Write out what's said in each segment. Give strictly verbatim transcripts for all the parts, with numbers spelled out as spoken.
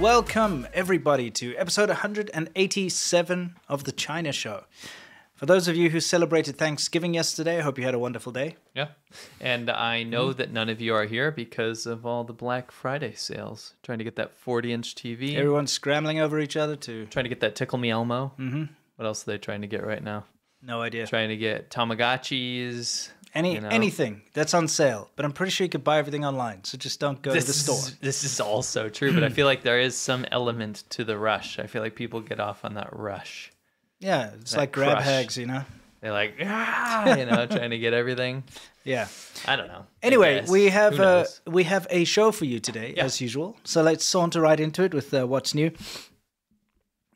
welcome everybody to episode one hundred eighty-seven of The China Show. For those of you who celebrated Thanksgiving yesterday, I hope you had a wonderful day. Yeah, and I know mm. that none of you are here because of all the Black Friday sales. Trying to get that forty-inch T V. Everyone's scrambling over each other to... Trying to get that Tickle Me Elmo. Mm-hmm. What else are they trying to get right now? No idea. Trying to get Tamagotchis... Any you know. Anything that's on sale, but I'm pretty sure you could buy everything online, so just don't go this to the store. Is, this is also true, but I feel like there is some element to the rush. I feel like people get off on that rush. Yeah, it's that like crush. Grab hags, you know? They're like, ah, you know, trying to get everything. Yeah. I don't know. Anyway, we have, uh, we have a show for you today, yeah. as usual, so let's saunter right into it with uh, what's new.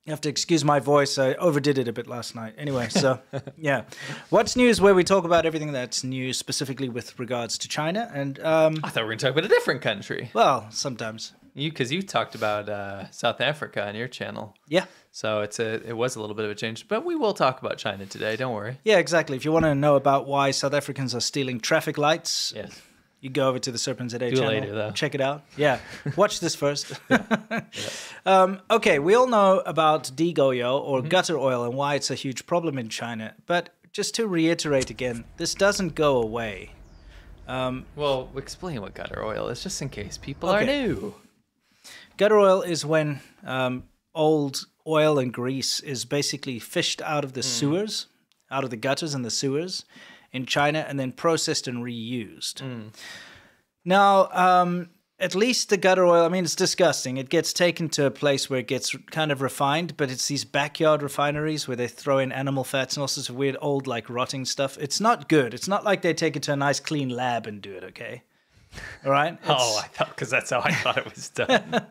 You have to excuse my voice. I overdid it a bit last night. Anyway, so yeah. What's New is where we talk about everything that's new, specifically with regards to China. And um, I thought we were going to talk about a different country. Well, sometimes. You, because you talked about uh, South Africa on your channel. Yeah. So it's a, it was a little bit of a change, but we will talk about China today. Don't worry. Yeah, exactly. If you want to know about why South Africans are stealing traffic lights. Yes. You go over to the Serpentza Day channel. Later, though. Check it out. Yeah. Watch this first. yeah. Yeah. Um, okay, we all know about degoyo or mm-hmm. gutter oil and why it's a huge problem in China. But just to reiterate again, this doesn't go away. Um, well, explain what gutter oil is, just in case people okay. are new. Gutter oil is when um, old oil and grease is basically fished out of the mm. sewers, out of the gutters and the sewers, in China, and then processed and reused. Mm. Now, um, at least the gutter oil, I mean, it's disgusting. It gets taken to a place where it gets kind of refined, but it's these backyard refineries where they throw in animal fats and all sorts of weird old, like, rotting stuff. It's not good. It's not like they take it to a nice, clean lab and do it, okay? All right? It's... Oh, I thought, because that's how I thought it was done.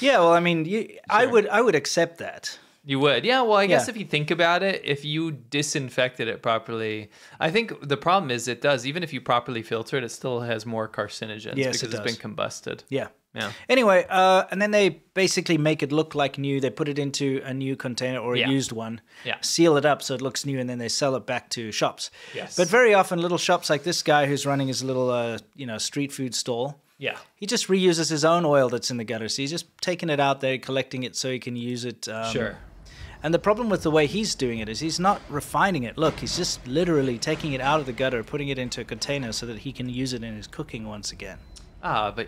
yeah, well, I mean, you, sure. I would, I would accept that. You would. Yeah, well, I guess yeah. if you think about it, if you disinfected it properly, I think the problem is it does. Even if you properly filter it, it still has more carcinogens yes, because it does. It's been combusted. Yeah. Yeah. Anyway, uh, and then they basically make it look like new. They put it into a new container or a yeah. used one, yeah. seal it up so it looks new, and then they sell it back to shops. Yes. But very often little shops like this guy who's running his little uh, you know, street food stall, yeah, he just reuses his own oil that's in the gutter. So he's just taking it out there, collecting it so he can use it. Um, sure. And the problem with the way he's doing it is he's not refining it. Look, he's just literally taking it out of the gutter, putting it into a container so that he can use it in his cooking once again. Ah, but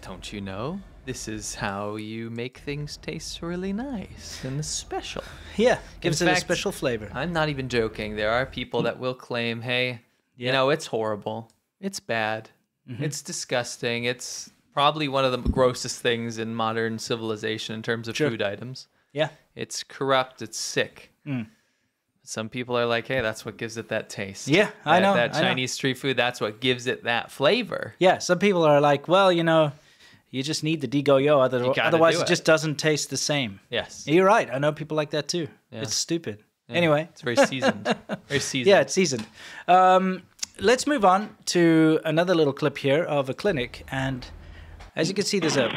don't you know? This is how you make things taste really nice and special. Yeah, gives it a special flavor. I'm not even joking. There are people that will claim, hey, yeah. you know, it's horrible. It's bad. Mm-hmm. It's disgusting. It's probably one of the grossest things in modern civilization in terms of sure. food items. Yeah. It's corrupt. It's sick. Mm. Some people are like, hey, that's what gives it that taste. Yeah, that, I know. That Chinese know. street food, that's what gives it that flavor. Yeah, some people are like, well, you know, you just need the degoyo, other, otherwise it, it just doesn't taste the same. Yes. You're right. I know people like that too. Yeah. It's stupid. Yeah. Anyway. It's very seasoned. very seasoned. Yeah, it's seasoned. Um, let's move on to another little clip here of a clinic. And as you can see, there's a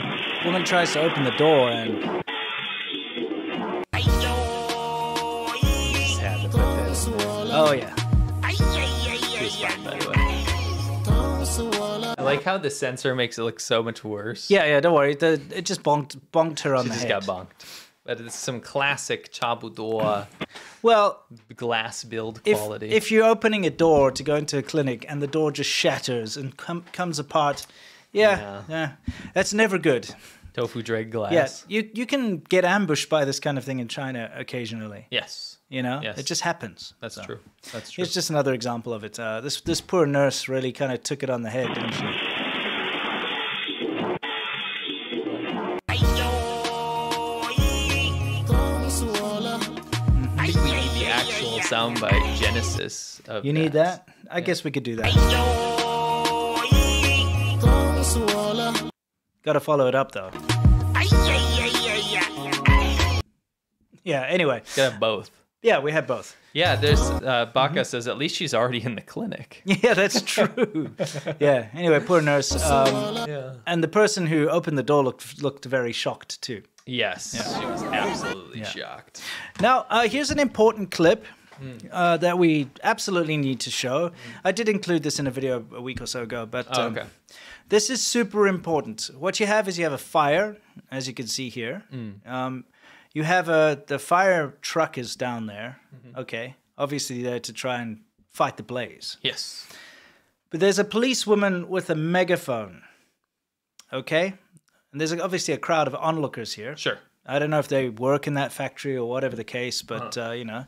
woman tries to open the door and... Oh, yeah. I like how the sensor makes it look so much worse. Yeah, yeah, don't worry. The, it just bonked, bonked her on she the head. She just got bonked. But it's some classic Chabudor well, glass build quality. If, if you're opening a door to go into a clinic and the door just shatters and com comes apart, yeah, yeah, yeah, that's never good. Tofu drag glass. Yeah, you, you can get ambushed by this kind of thing in China occasionally. Yes. You know, yes. it just happens. That's so. true. That's true. It's just another example of it. Uh, this this poor nurse really kind of took it on the head, didn't she? I think we need the actual soundbite genesis of You that. need that? I yeah. guess we could do that. Gotta follow it up, though. Yeah, anyway. Gotta have both. Yeah, we had both. Yeah, there's uh, Baca mm-hmm. says at least she's already in the clinic. Yeah, that's true. yeah. Anyway, poor nurse. Um, yeah. And the person who opened the door looked looked very shocked too. Yes, yeah. she was absolutely yeah. shocked. Now, uh, here's an important clip mm. uh, that we absolutely need to show. Mm. I did include this in a video a week or so ago, but oh, um, okay. This is super important. What you have is you have a fire, as you can see here. Mm. Um, you have a, the fire truck is down there. Mm-hmm. Okay. Obviously there to try and fight the blaze. Yes. But there's a policewoman with a megaphone. Okay. And there's obviously a crowd of onlookers here. Sure. I don't know if they work in that factory or whatever the case, but, uh-huh. uh, you know.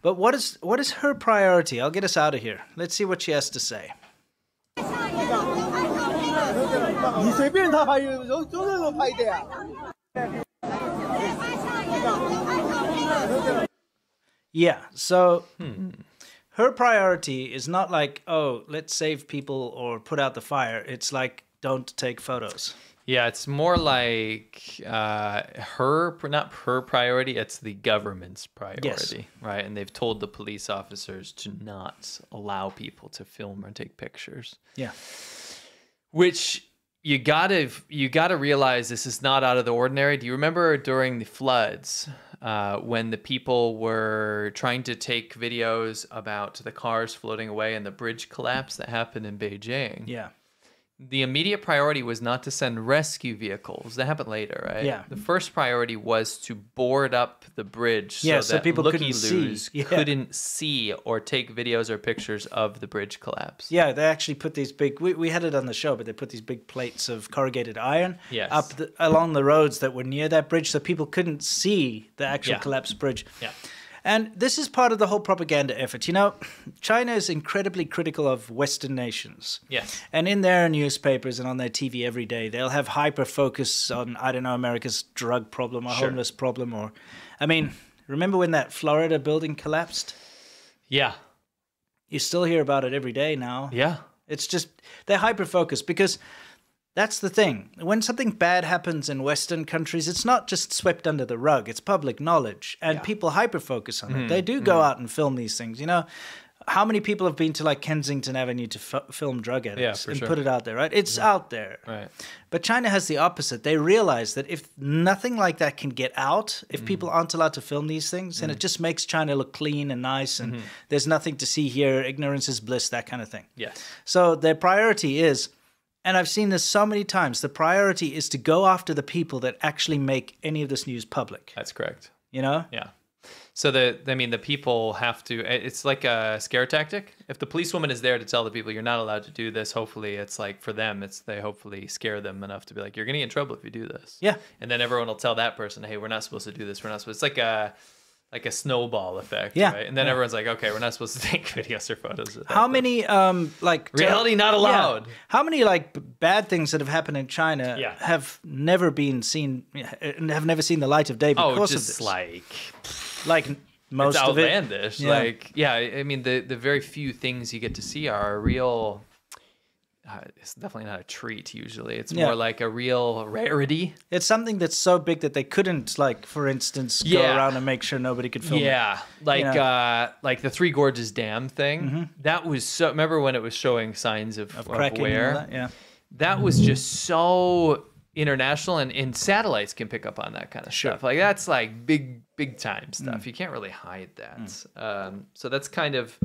But what is, what is her priority? I'll get us out of here. Let's see what she has to say. Yeah, so hmm. her priority is not like, oh, let's save people or put out the fire. It's like, don't take photos. Yeah, it's more like uh, her, not her priority, it's the government's priority, yes. right? And they've told the police officers to not allow people to film or take pictures. Yeah. Which you gotta, you gotta realize this is not out of the ordinary. Do you remember during the floods uh, when the people were trying to take videos about the cars floating away and the bridge collapse that happened in Beijing? Yeah. The immediate priority was not to send rescue vehicles. That happened later, right? Yeah. The first priority was to board up the bridge yeah, so, so that people looky loos yeah. couldn't see or take videos or pictures of the bridge collapse. Yeah, they actually put these big. We, we had it on the show, but they put these big plates of corrugated iron yes. up the, along the roads that were near that bridge, so people couldn't see the actual yeah. collapsed bridge. Yeah. And this is part of the whole propaganda effort. You know, China is incredibly critical of Western nations. Yes. And in their newspapers and on their T V every day, they'll have hyper-focus on, I don't know, America's drug problem or sure. homeless problem. Or, I mean, remember when that Florida building collapsed? Yeah. You still hear about it every day now. Yeah. It's just, they're hyper-focused because that's the thing. When something bad happens in Western countries, it's not just swept under the rug. It's public knowledge, and yeah. people hyper-focus on mm, it. They do go mm. out and film these things. You know, how many people have been to, like, Kensington Avenue to f film drug addicts yeah, and sure. put it out there, right? It's yeah. out there. Right. But China has the opposite. They realize that if nothing like that can get out, if mm. people aren't allowed to film these things, mm. then it just makes China look clean and nice, and mm-hmm. there's nothing to see here, ignorance is bliss, that kind of thing. Yeah. So their priority is... And I've seen this so many times. The priority is to go after the people that actually make any of this news public. That's correct. You know? Yeah. So, the, I mean, the people have to... It's like a scare tactic. If the policewoman is there to tell the people you're not allowed to do this, hopefully it's like for them, it's they hopefully scare them enough to be like, you're going to get in trouble if you do this. Yeah. And then everyone will tell that person, hey, we're not supposed to do this. We're not supposed... It's like a... Like a snowball effect, yeah. right? And then yeah. everyone's like, okay, we're not supposed to take videos or photos of that. How many, um, like... Reality not allowed. Yeah. How many, like, bad things that have happened in China yeah. have never been seen, have never seen the light of day because oh, just of this? like... Like, most it's outlandish. Of it. Yeah. Like, yeah, I mean, the, the very few things you get to see are a real... Uh, it's definitely not a treat usually. It's yeah. more like a real rarity. It's something that's so big that they couldn't, like, for instance, go yeah. around and make sure nobody could film yeah. it. Like, you know? uh, like the Three Gorges Dam thing. Mm-hmm. That was so, remember when it was showing signs of, of, of cracking wear? That, yeah. that was just so international, and, and satellites can pick up on that kind of sure. stuff. Like, that's like big, big time stuff. Mm. You can't really hide that. Mm. Um, so that's kind of,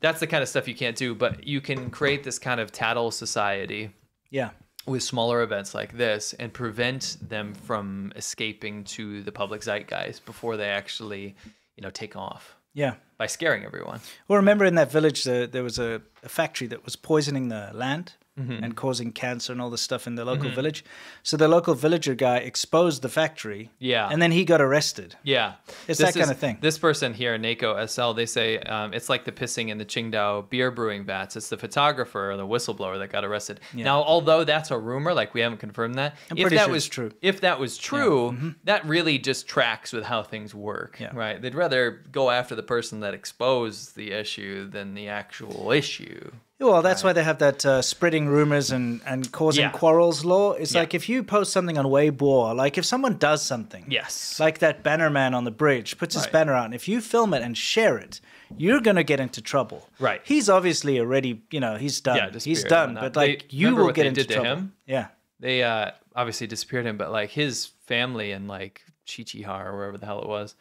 that's the kind of stuff you can't do, but you can create this kind of tattle society yeah. with smaller events like this and prevent them from escaping to the public zeitgeist before they actually, you know, take off. Yeah. By scaring everyone. Well, remember in that village, uh, there was a, a factory that was poisoning the land. Mm-hmm. And causing cancer and all this stuff in the local mm-hmm. village. So the local villager guy exposed the factory. Yeah. And then he got arrested. Yeah. It's this that is, kind of thing. This person here, Naoko S L, they say um, it's like the pissing in the Qingdao beer brewing vats. It's the photographer or the whistleblower that got arrested. Yeah. Now, although that's a rumor, like we haven't confirmed that. I'm if pretty that sure was it's true. If that was true, yeah. mm-hmm. that really just tracks with how things work, yeah. right? They'd rather go after the person that exposed the issue than the actual issue. Well, that's right. why they have that uh, spreading rumors and, and causing yeah. quarrels law. It's yeah. like if you post something on Weibo, like if someone does something, yes, like that banner man on the bridge puts right. his banner out, and if you film it and share it, you're going to get into trouble. Right. He's obviously already, you know, he's done. Yeah, he's done, but like they, you will get into trouble. Him? Yeah. They uh, obviously disappeared him, but like his family and like Chichihar or wherever the hell it was,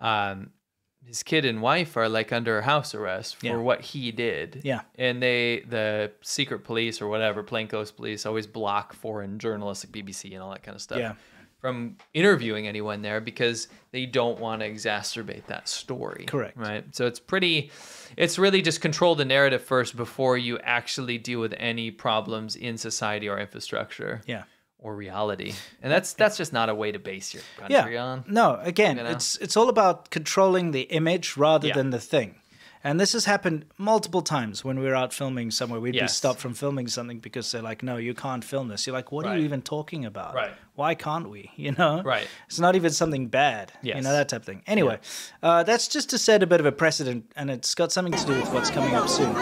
um, his kid and wife are like under house arrest for yeah. what he did. Yeah. And they, the secret police or whatever, plainclothes police, always block foreign journalists like B B C and all that kind of stuff yeah. from interviewing anyone there because they don't want to exacerbate that story. Correct. Right. So it's pretty, it's really just control the narrative first before you actually deal with any problems in society or infrastructure. Yeah. Or reality, and that's that's just not a way to base your country yeah. on. No, again, you know? it's it's all about controlling the image rather yeah. than the thing, and this has happened multiple times when we were out filming somewhere. We'd yes. be stopped from filming something because they're like, "No, you can't film this." You're like, "What right. are you even talking about? Right. Why can't we?" You know, right? It's not even something bad. Yes. You know, that type of thing. Anyway, yeah. uh, that's just to set a bit of a precedent, and it's got something to do with what's coming up soon.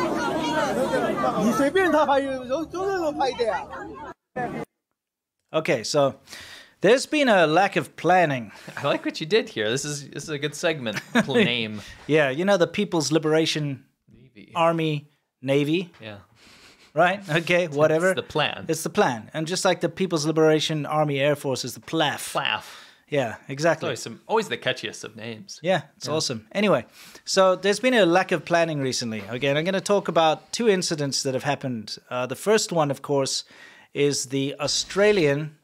Okay, so there's been a lack of planning. I like what you did here. This is this is a good segment name. Yeah, you know, the People's Liberation Navy. Army Navy. Yeah. Right? Okay, it's, whatever. It's the plan. It's the plan. And just like the People's Liberation Army Air Force is the P L A F. P L A F. Yeah, exactly. Always, some, always the catchiest of names. Yeah, it's yeah. awesome. Anyway, so there's been a lack of planning recently. Okay, and I'm going to talk about two incidents that have happened. Uh, the first one, of course, is the Australian,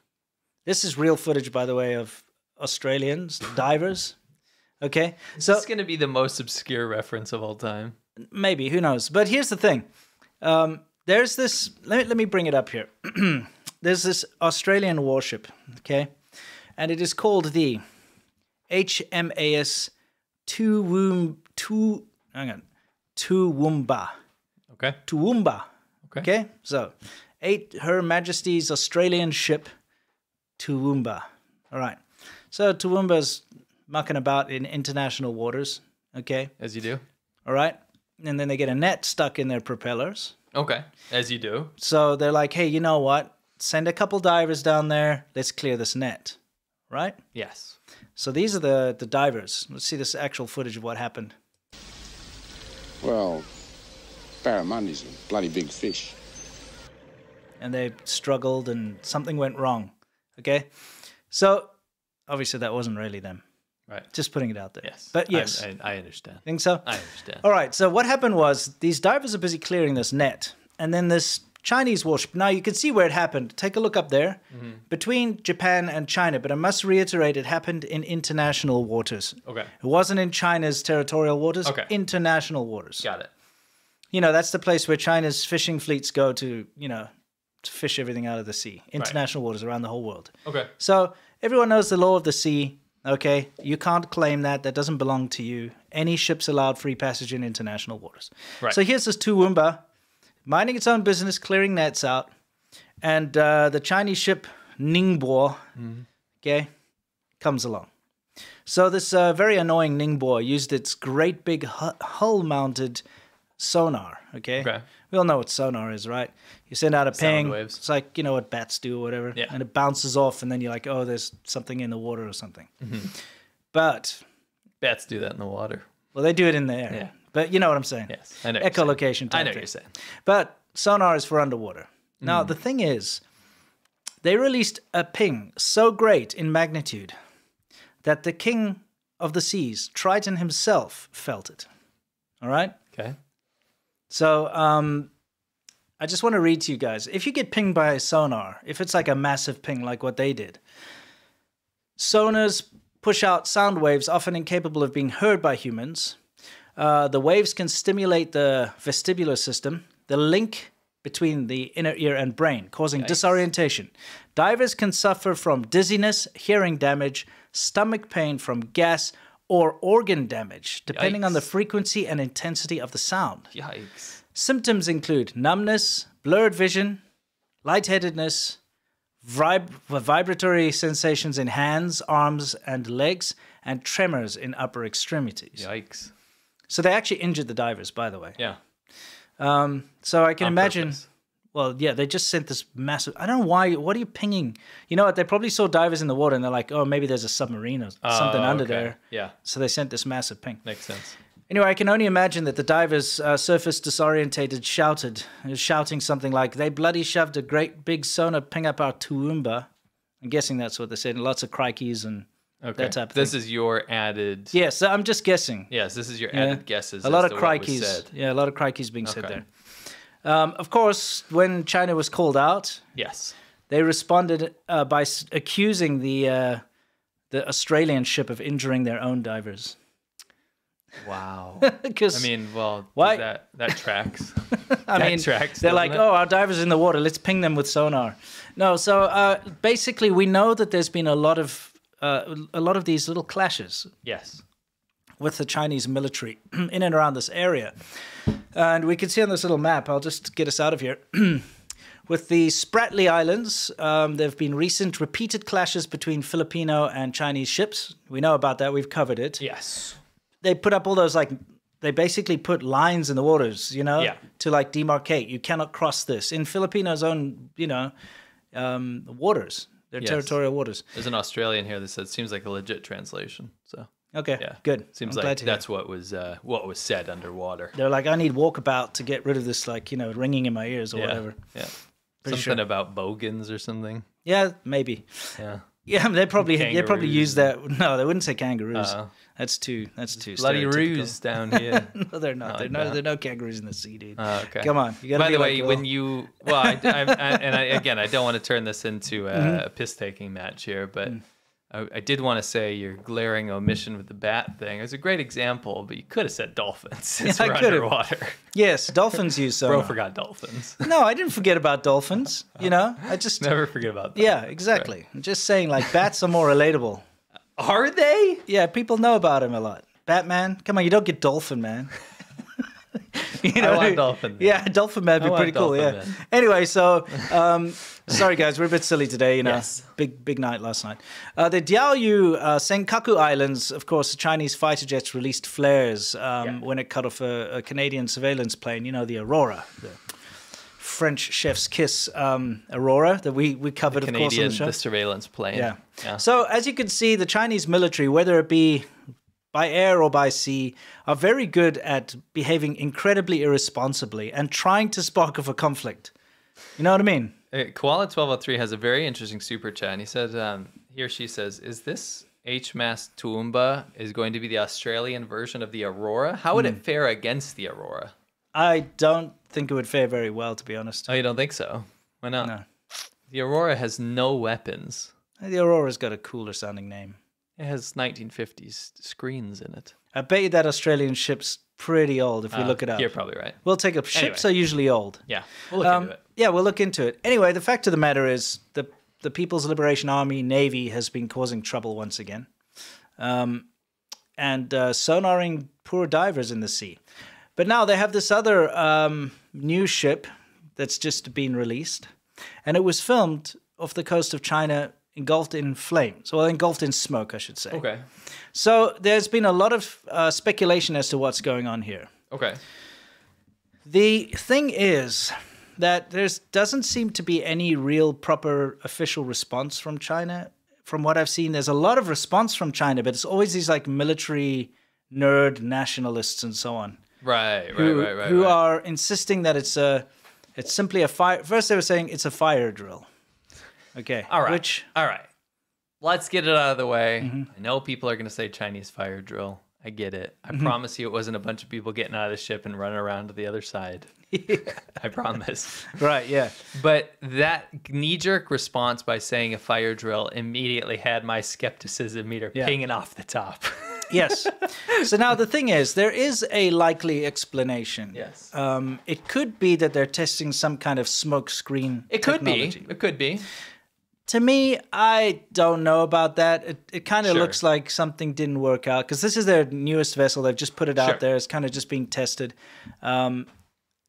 this is real footage, by the way, of Australians, divers, okay? Is so, this going to be the most obscure reference of all time? Maybe, who knows? But here's the thing. Um, there's this, let me, let me bring it up here. There's this Australian warship, okay? And it is called the H M A S Toowoomba, Too, hang on, Toowoomba. Okay. Toowoomba, okay? okay? So... Eight Her Majesty's Australian ship, Toowoomba. All right. So Toowoomba's mucking about in international waters, okay? As you do. All right. And then they get a net stuck in their propellers. Okay, as you do. So they're like, hey, you know what? Send a couple divers down there. Let's clear this net, right? Yes. So these are the, the divers. Let's see this actual footage of what happened. Well, barramundi's a bloody big fish. And they struggled and something went wrong, okay? So, obviously that wasn't really them. Right. Just putting it out there. Yes. But yes. I, I, I understand. Think so? I understand. All right, so what happened was these divers are busy clearing this net, and then this Chinese warship. Now, you can see where it happened. Take a look up there. Mm-hmm. Between Japan and China, but I must reiterate, it happened in international waters. Okay. It wasn't in China's territorial waters. Okay. International waters. Got it. You know, that's the place where China's fishing fleets go to, you know... to fish everything out of the sea, international right. waters around the whole world. Okay. So everyone knows the law of the sea, okay? You can't claim that. That doesn't belong to you. Any ship's allowed free passage in international waters. Right. So here's this Toowoomba, minding its own business, clearing nets out, and uh, the Chinese ship Ningbo, mm-hmm. okay, comes along. So this uh, very annoying Ningbo used its great big hull-mounted sonar, okay? Okay. We all know what sonar is, right? You send out a ping, waves. It's like, you know, what bats do or whatever, yeah. and it bounces off, and then you're like, oh, there's something in the water or something. Mm-hmm. But... Bats do that in the water. Well, they do it in the air. Yeah. But you know what I'm saying. Yes, I know. Echolocation. I know what you're saying. But sonar is for underwater. Now, mm. the thing is, they released a ping so great in magnitude that the king of the seas, Triton himself, felt it. All right? Okay. So um, I just want to read to you guys. If you get pinged by a sonar, if it's like a massive ping like what they did, sonars push out sound waves often incapable of being heard by humans. Uh, the waves can stimulate the vestibular system, the link between the inner ear and brain, causing nice. disorientation. Divers can suffer from dizziness, hearing damage, stomach pain from gas, or organ damage, depending Yikes. on the frequency and intensity of the sound. Yikes. Symptoms include numbness, blurred vision, lightheadedness, vib vibratory sensations in hands, arms, and legs, and tremors in upper extremities. Yikes. So they actually injured the divers, by the way. Yeah. Um, so I can on imagine... Purpose. Well, yeah, they just sent this massive... I don't know why... What are you pinging? You know what? They probably saw divers in the water, and they're like, oh, maybe there's a submarine or something uh, under okay. there. Yeah. So they sent this massive ping. Makes sense. Anyway, I can only imagine that the divers, uh, surface disorientated, shouted, shouting something like, they bloody shoved a great big sonar ping up our Toowoomba. I'm guessing that's what they said. And lots of crikeys and Okay. That type of this thing. Is your added... Yes, I'm just guessing. Yes, this is your added yeah. guesses. A lot of crikeys. Yeah, a lot of crikeys being okay. said there. Um, of course, when China was called out, yes, they responded uh, by s accusing the, uh, the Australian ship of injuring their own divers. Wow. I mean, well, why? That, that tracks. I that mean, tracks, they're like, it? oh, our diver's in the water. Let's ping them with sonar. No, so uh, basically we know that there's been a lot of... Uh, a lot of these little clashes yes, with the Chinese military in and around this area. And we can see on this little map, I'll just get us out of here, with the Spratly Islands, um, there have been recent repeated clashes between Filipino and Chinese ships. We know about that. We've covered it. Yes. They put up all those, like, they basically put lines in the waters, you know, yeah. to, like, demarcate. You cannot cross this. In Filipinos' own, you know, um, waters. Their yes. territorial waters. There's an Australian here that said, seems like a legit translation. So okay, yeah. good. Seems I'm like that's hear. what was uh, what was said underwater. They're like, I need walkabout to get rid of this, like, you know, ringing in my ears or yeah. whatever. Yeah, Pretty something sure. about bogans or something. Yeah, maybe. Yeah, yeah. They probably they probably use that. No, they wouldn't say kangaroos. Uh-huh. That's too that's too. Bloody roos down here. No, they're not. No, they're no, no. There are no kangaroos in the sea, dude. Oh, okay. Come on. You gotta By the way, like, oh. when you well, I, I, I, and I, again, I don't want to turn this into a, mm-hmm. a piss-taking match here, but mm. I, I did want to say your glaring omission with the bat thing is a great example, but you could have said dolphins since yeah, we're underwater. Yes, dolphins use so. Bro forgot dolphins. No, I didn't forget about dolphins. You know, I just never forget about. That. Yeah, exactly. Right. I'm just saying, like, bats are more relatable. Are they? Yeah, people know about him a lot. Batman, come on, you don't get Dolphin Man. You know, I want Dolphin Man. Yeah, Dolphin Man would be pretty cool, yeah. Man. Anyway, so, um, sorry guys, we're a bit silly today, you know. Yes. Big big night last night. Uh, the Diaoyu uh, Senkaku Islands, of course, the Chinese fighter jets released flares um, yeah. when it cut off a, a Canadian surveillance plane, you know, the Aurora. The French chef's kiss um, Aurora that we, we covered, the Canadian, of course, on the show. The surveillance plane. Yeah. yeah. So as you can see, the Chinese military, whether it be by air or by sea, are very good at behaving incredibly irresponsibly and trying to spark off a conflict. You know what I mean? Uh, Koala twelve oh three has a very interesting super chat. And he said, um, he or she says, is this H M A S Toowoomba is going to be the Australian version of the Aurora? How would mm. it fare against the Aurora? I don't think it would fare very well, to be honest. Oh, you don't think so? Why not? No. The Aurora has no weapons. The Aurora's got a cooler sounding name. It has nineteen fifties screens in it. I bet you that Australian ship's pretty old if we uh, look it up. You're probably right. We'll take up. Ships anyway. are usually old. Yeah, we'll look um, into it. Yeah, we'll look into it. Anyway, the fact of the matter is the, the People's Liberation Army Navy has been causing trouble once again. Um, and uh, sonaring poor divers in the sea. But now they have this other um, new ship that's just been released. And it was filmed off the coast of China engulfed in flames. Well, engulfed in smoke, I should say. Okay. So there's been a lot of uh, speculation as to what's going on here. Okay. The thing is that there doesn't seem to be any real proper official response from China. From what I've seen, there's a lot of response from China, but it's always these like military nerd nationalists and so on. Right, right, who, right, right. Who right. are insisting that it's a, it's simply a fire. First, they were saying it's a fire drill. Okay. All right. Which, all right. Let's get it out of the way. Mm-hmm. I know people are going to say Chinese fire drill. I get it. I mm-hmm. promise you, it wasn't a bunch of people getting out of the ship and running around to the other side. Yeah. I promise. Right. Yeah. But that knee-jerk response by saying a fire drill immediately had my skepticism meter yeah. pinging off the top. Yes. So now the thing is, there is a likely explanation. Yes. Um, it could be that they're testing some kind of smoke screen It could technology. be. It could be. To me, I don't know about that. It, it kind of sure. looks like something didn't work out because this is their newest vessel. They've just put it sure. out there. It's kind of just being tested. Um,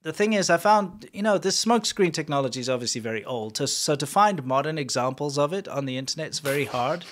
the thing is, I found, you know, this smoke screen technology is obviously very old. So, so to find modern examples of it on the internet is very hard.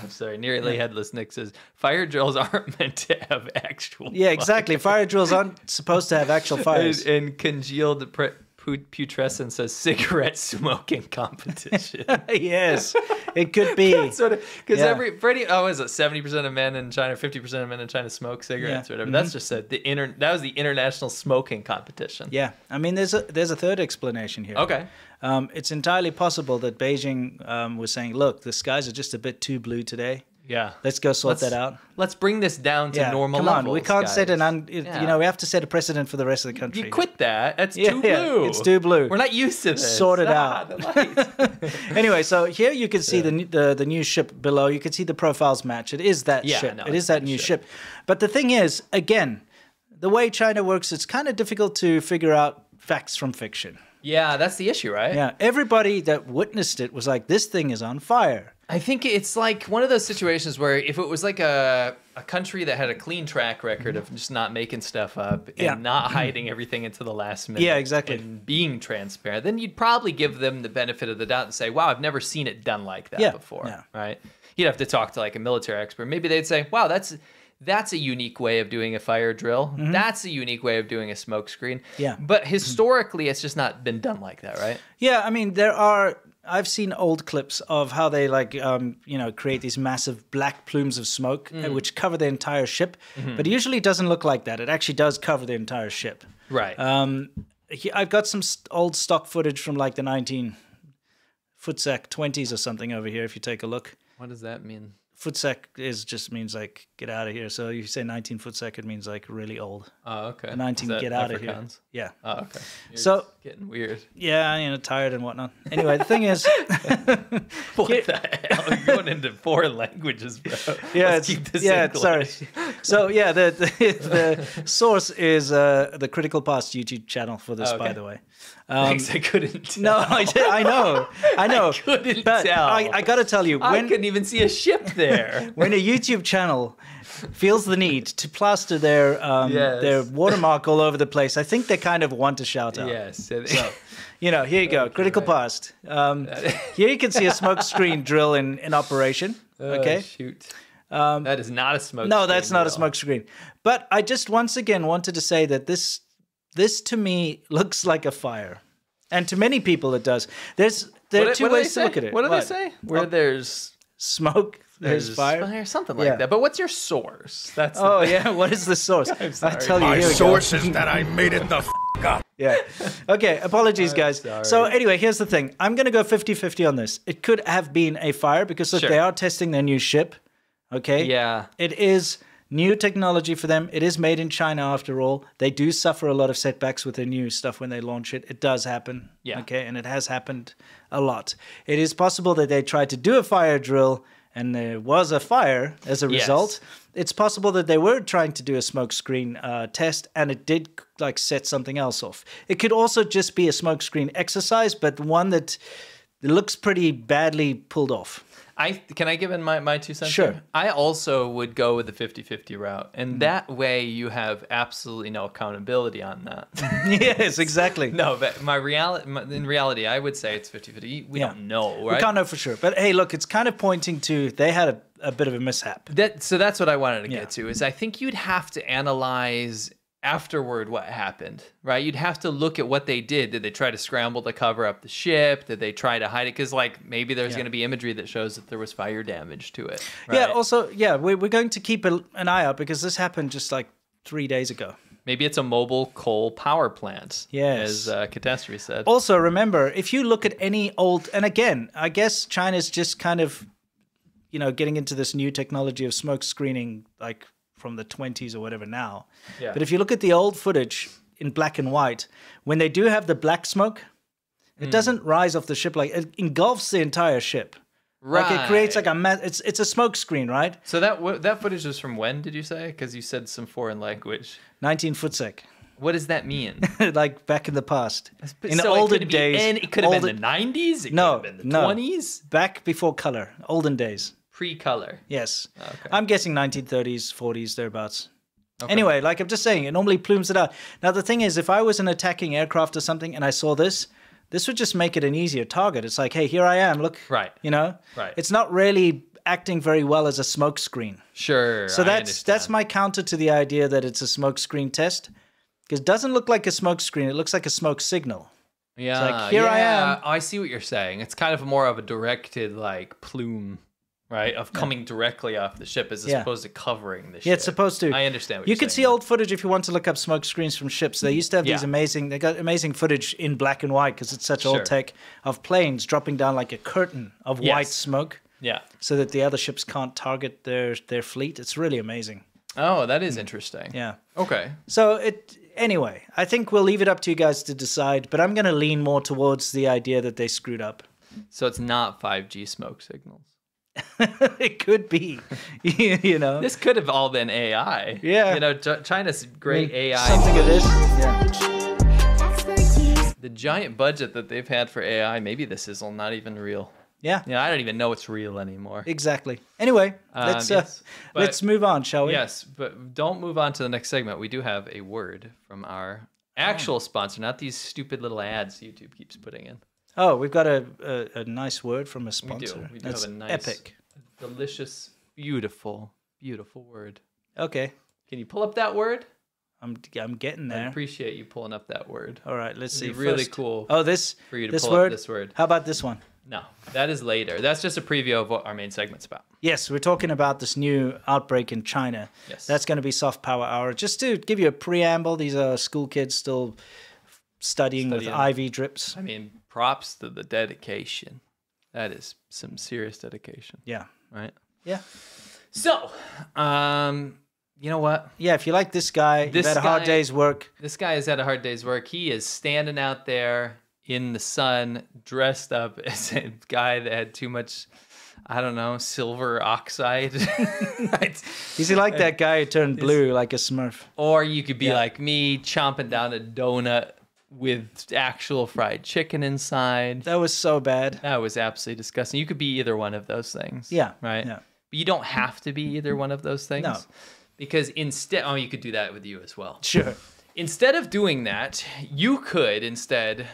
I'm sorry, Nearly Headless Nick says, fire drills aren't meant to have actual Yeah, exactly. Fire, fire drills aren't supposed to have actual fires. And, and Congealed Putrescence says, cigarette smoking competition. Yes, it could be. Because sort of, yeah. every, Freddie, oh, is it seventy percent of men in China, fifty percent of men in China smoke cigarettes yeah. or whatever? Mm-hmm. That's just a, the inter, that was the international smoking competition. Yeah, I mean, there's a, there's a third explanation here. Okay. Um, it's entirely possible that Beijing um, was saying, look, the skies are just a bit too blue today. Yeah. Let's go sort let's, that out. Let's bring this down to yeah. normal Come on, levels, we can't guys. set an, un, it, yeah. you know, we have to set a precedent for the rest of the country. You quit that. That's yeah, too blue. Yeah, it's too blue. We're not used to this. Sort it ah, out. Anyway, so here you can see yeah. the, the the new ship below. You can see the profiles match. It is that yeah, ship. No, it is that new ship. ship. But the thing is, again, the way China works, it's kind of difficult to figure out facts from fiction. Yeah, that's the issue, right? Yeah. Everybody that witnessed it was like, this thing is on fire. I think it's like one of those situations where if it was like a, a country that had a clean track record of just not making stuff up and yeah. not hiding everything until the last minute yeah, exactly. and being transparent, then you'd probably give them the benefit of the doubt and say, wow, I've never seen it done like that yeah. before, yeah. right? You'd have to talk to like a military expert. Maybe they'd say, wow, that's... that's a unique way of doing a fire drill. Mm-hmm. That's a unique way of doing a smoke screen. Yeah. But historically, it's just not been done like that, right? Yeah, I mean, there are... I've seen old clips of how they, like, um, you know, create these massive black plumes of smoke, mm. which cover the entire ship. Mm-hmm. But it usually doesn't look like that. It actually does cover the entire ship. Right. Um, I've got some old stock footage from, like, the nineteen footsack twenties or something over here, if you take a look. What does that mean? Footsec is just means like get out of here. So you say nineteen footsec, it means like really old. Oh, okay. nineteen, get out of here. Yeah. Oh, okay. You're so getting weird. Yeah, you know, tired and whatnot. Anyway, the thing is, what here, the hell? You're going into foreign languages, bro. Yeah, Let's it's, keep this yeah. Sorry. So yeah, the the, the source is uh, the Critical Past YouTube channel for this, oh, okay. by the way. Um, Thanks, I couldn't tell. No, I, did, I know, I know. I couldn't but tell. I, I gotta tell you, when, I couldn't even see a ship there. When a YouTube channel feels the need to plaster their um, yes. their watermark all over the place, I think they kind of want to shout out. Yes. So, you know, here you go, okay, Critical right. Past. Um, here you can see a smoke screen drill in, in operation. Okay. Oh, shoot. Um, that is not a smoke no, screen. No, that's not a smoke screen. But I just once again wanted to say that this... this to me looks like a fire, and to many people it does. There's there are two ways to look at it. What do they say? Where there's smoke, there's, there's fire, fire, something like yeah. that. But what's your source? That's oh yeah. What is the source? I'm sorry. I tell you, my source is that I made it the f up. Yeah. Okay. Apologies, guys. Sorry. So anyway, here's the thing. I'm gonna go fifty fifty on this. It could have been a fire because look, sure. they are testing their new ship. Okay. Yeah. It is. New technology for them. It is made in China, after all. They do suffer a lot of setbacks with their new stuff when they launch it. It does happen. Yeah. Okay, and it has happened a lot. It is possible that they tried to do a fire drill and there was a fire as a yes. result. It's possible that they were trying to do a smokescreen uh, test and it did like set something else off. It could also just be a smokescreen exercise, but one that looks pretty badly pulled off. I can I give in my, my two cents? Sure. I also would go with the fifty fifty route. And mm-hmm. that way you have absolutely no accountability on that. Yes, exactly. No, but my reality, in reality, I would say it's fifty fifty. We yeah. don't know, right? We can't know for sure. But hey, look, it's kind of pointing to they had a, a bit of a mishap. That, so that's what I wanted to yeah. get to is I think you'd have to analyze afterward what happened, right? You'd have to look at what they did. Did they try to scramble to cover up the ship? Did they try to hide it? Because like maybe there's yeah. going to be imagery that shows that there was fire damage to it. Right? Yeah, also, yeah, we're, we're going to keep a, an eye out because this happened just like three days ago. Maybe it's a mobile coal power plant, yes. as uh, Catastrophe said. Also, remember, if you look at any old, and again, I guess China's just kind of, you know, getting into this new technology of smoke screening, like, from the twenties or whatever now. Yeah. But if you look at the old footage in black and white, when they do have the black smoke, it mm. doesn't rise off the ship. Like it engulfs the entire ship. Right. Like it creates like a ma it's it's a smoke screen, right? So that w that footage is from when, did you say? Because you said some foreign language. nineteen footsec. What does that mean? Like back in the past, in so the olden it days. And it could have been the nineties. It no, could have been the no. twenties. Back before color, olden days. Pre-color. Yes. Okay. I'm guessing nineteen thirties, forties, thereabouts. Okay. Anyway, like I'm just saying, it normally plumes it out. Now, the thing is, if I was an attacking aircraft or something and I saw this, this would just make it an easier target. It's like, hey, here I am, look. Right. You know? Right. It's not really acting very well as a smoke screen. Sure, So that's, that's my counter to the idea that it's a smoke screen test. Because it doesn't look like a smoke screen. It looks like a smoke signal. Yeah. It's like, here yeah. I am. I see what you're saying. It's kind of more of a directed, like, plume. Right, of coming yeah. directly off the ship as yeah. opposed to covering the ship. Yeah, it's supposed to. I understand what you you're can saying. see old footage if you want to look up smoke screens from ships. They used to have yeah. these amazing, they got amazing footage in black and white because it's such sure. old tech of planes dropping down like a curtain of yes. white smoke. Yeah. So that the other ships can't target their their fleet. It's really amazing. Oh, that is interesting. Yeah. Okay. So it anyway, I think we'll leave it up to you guys to decide, but I'm going to lean more towards the idea that they screwed up. So it's not five G smoke signals. It could be, you know. This could have all been A I. Yeah. You know, China's great yeah. A I. Something of this. Yeah. The giant budget that they've had for A I, maybe this is not even real. Yeah. Yeah, you know, I don't even know it's real anymore. Exactly. Anyway, um, let's uh, yes, but, let's move on, shall we? Yes, but don't move on to the next segment. We do have a word from our actual oh. sponsor, not these stupid little ads YouTube keeps putting in. Oh, we've got a a, a nice word from a sponsor. We do. We do That's have a nice, epic, delicious, beautiful, beautiful word. Okay. Can you pull up that word? I'm I'm getting there. I appreciate you pulling up that word. All right, let's It'd see. Be really First, cool. Oh, this for you to this pull word? Up this word. How about this one? No, that is later. That's just a preview of what our main segment's about. Yes, we're talking about this new outbreak in China. Yes. That's going to be Soft Power Hour. Just to give you a preamble, these are school kids still studying, studying. with I V drips. I mean, props to the dedication. That is some serious dedication. Yeah. Right? Yeah. So, um... you know what? Yeah, if you like this guy, this you've had a hard guy, day's work. This guy has had a hard day's work. He is standing out there in the sun, dressed up as a guy that had too much, I don't know, silver oxide. Is he like that guy who turned blue like a Smurf? Or you could be yeah. like me, chomping down a donut with actual fried chicken inside. That was so bad. That was absolutely disgusting. You could be either one of those things. Yeah. Right? Yeah. But you don't have to be either one of those things. No. Because instead, oh, you could do that with you as well. Sure. Instead of doing that, you could instead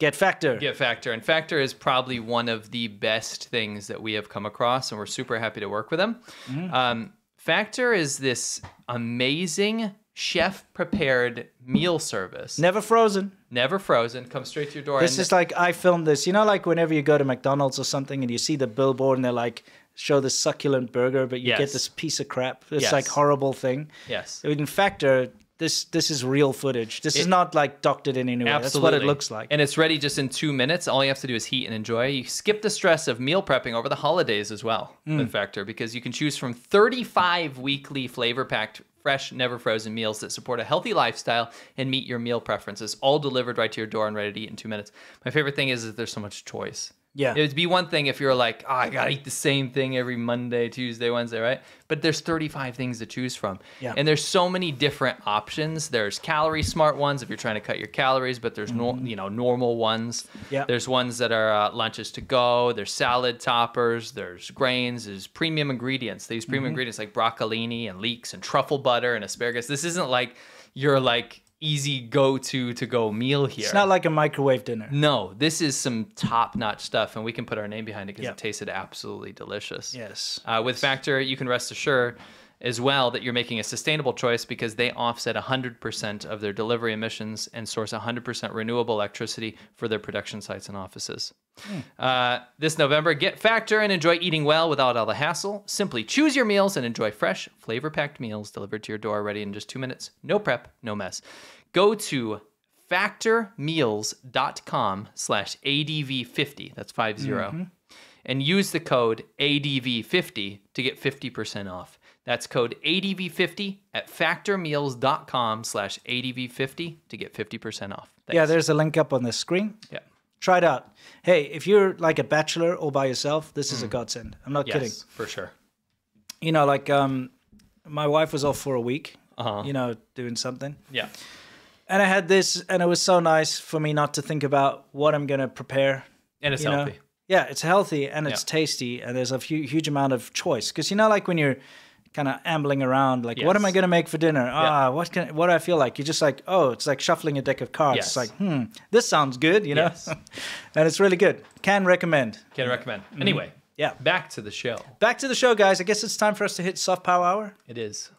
get Factor. Get Factor. And Factor is probably one of the best things that we have come across, and we're super happy to work with them. Mm-hmm. Um, Factor is this amazing chef-prepared meal service. Never frozen. Never frozen. Comes straight to your door. This is like, I filmed this. You know, like whenever you go to McDonald's or something and you see the billboard and they're like, show this succulent burger, but you yes. get this piece of crap. It's yes. like horrible thing. Yes. In Factor, this this is real footage. This it, is not like doctored in any way. Absolutely. That's what it looks like. And it's ready just in two minutes. All you have to do is heat and enjoy. You skip the stress of meal prepping over the holidays as well mm. with Factor, because you can choose from thirty-five weekly flavor-packed fresh, never frozen meals that support a healthy lifestyle and meet your meal preferences, all delivered right to your door and ready to eat in two minutes. My favorite thing is that there's so much choice. Yeah. It would be one thing if you're like, oh, I got to eat the same thing every Monday, Tuesday, Wednesday, right? But there's thirty-five things to choose from. Yeah. And there's so many different options. There's calorie smart ones if you're trying to cut your calories, but there's no, you know, normal ones. Yeah. There's ones that are uh, lunches to go. There's salad toppers. There's grains. There's premium ingredients. They use premium mm-hmm. ingredients like broccolini and leeks and truffle butter and asparagus. This isn't like you're like... easy go-to to go meal here. It's not like a microwave dinner. No, this is some top-notch stuff, and we can put our name behind it because yep. it tasted absolutely delicious. Yes. Uh, with Factor, you can rest assured as well that you're making a sustainable choice, because they offset one hundred percent of their delivery emissions and source one hundred percent renewable electricity for their production sites and offices. Mm. Uh, this November, get Factor and enjoy eating well without all the hassle. Simply choose your meals and enjoy fresh, flavor-packed meals delivered to your door ready in just two minutes. No prep, no mess. Go to factormeals.com slash A D V fifty, that's five zero, mm-hmm. and use the code A D V fifty to get fifty percent off. That's code A D V fifty at factormeals.com slash A D V fifty to get fifty percent off. Thanks. Yeah, there's a link up on the screen. Yeah. Try it out. Hey, if you're like a bachelor all by yourself, this is mm. a godsend. I'm not yes, kidding. For sure. You know, like um, my wife was off for a week, uh-huh. you know, doing something. Yeah. And I had this, and it was so nice for me not to think about what I'm going to prepare. And it's healthy. Know? Yeah, it's healthy and it's yeah. tasty, and there's a huge, huge amount of choice. Because, you know, like when you're kind of ambling around, like, yes. what am I going to make for dinner? Ah, yeah. what can, what do I feel like? You're just like, oh, it's like shuffling a deck of cards. Yes. It's like, hmm, this sounds good, you know? Yes. And it's really good. Can recommend. Can recommend. Mm-hmm. Anyway, yeah. back to the show. Back to the show, guys. I guess it's time for us to hit Soft Power Hour. It is.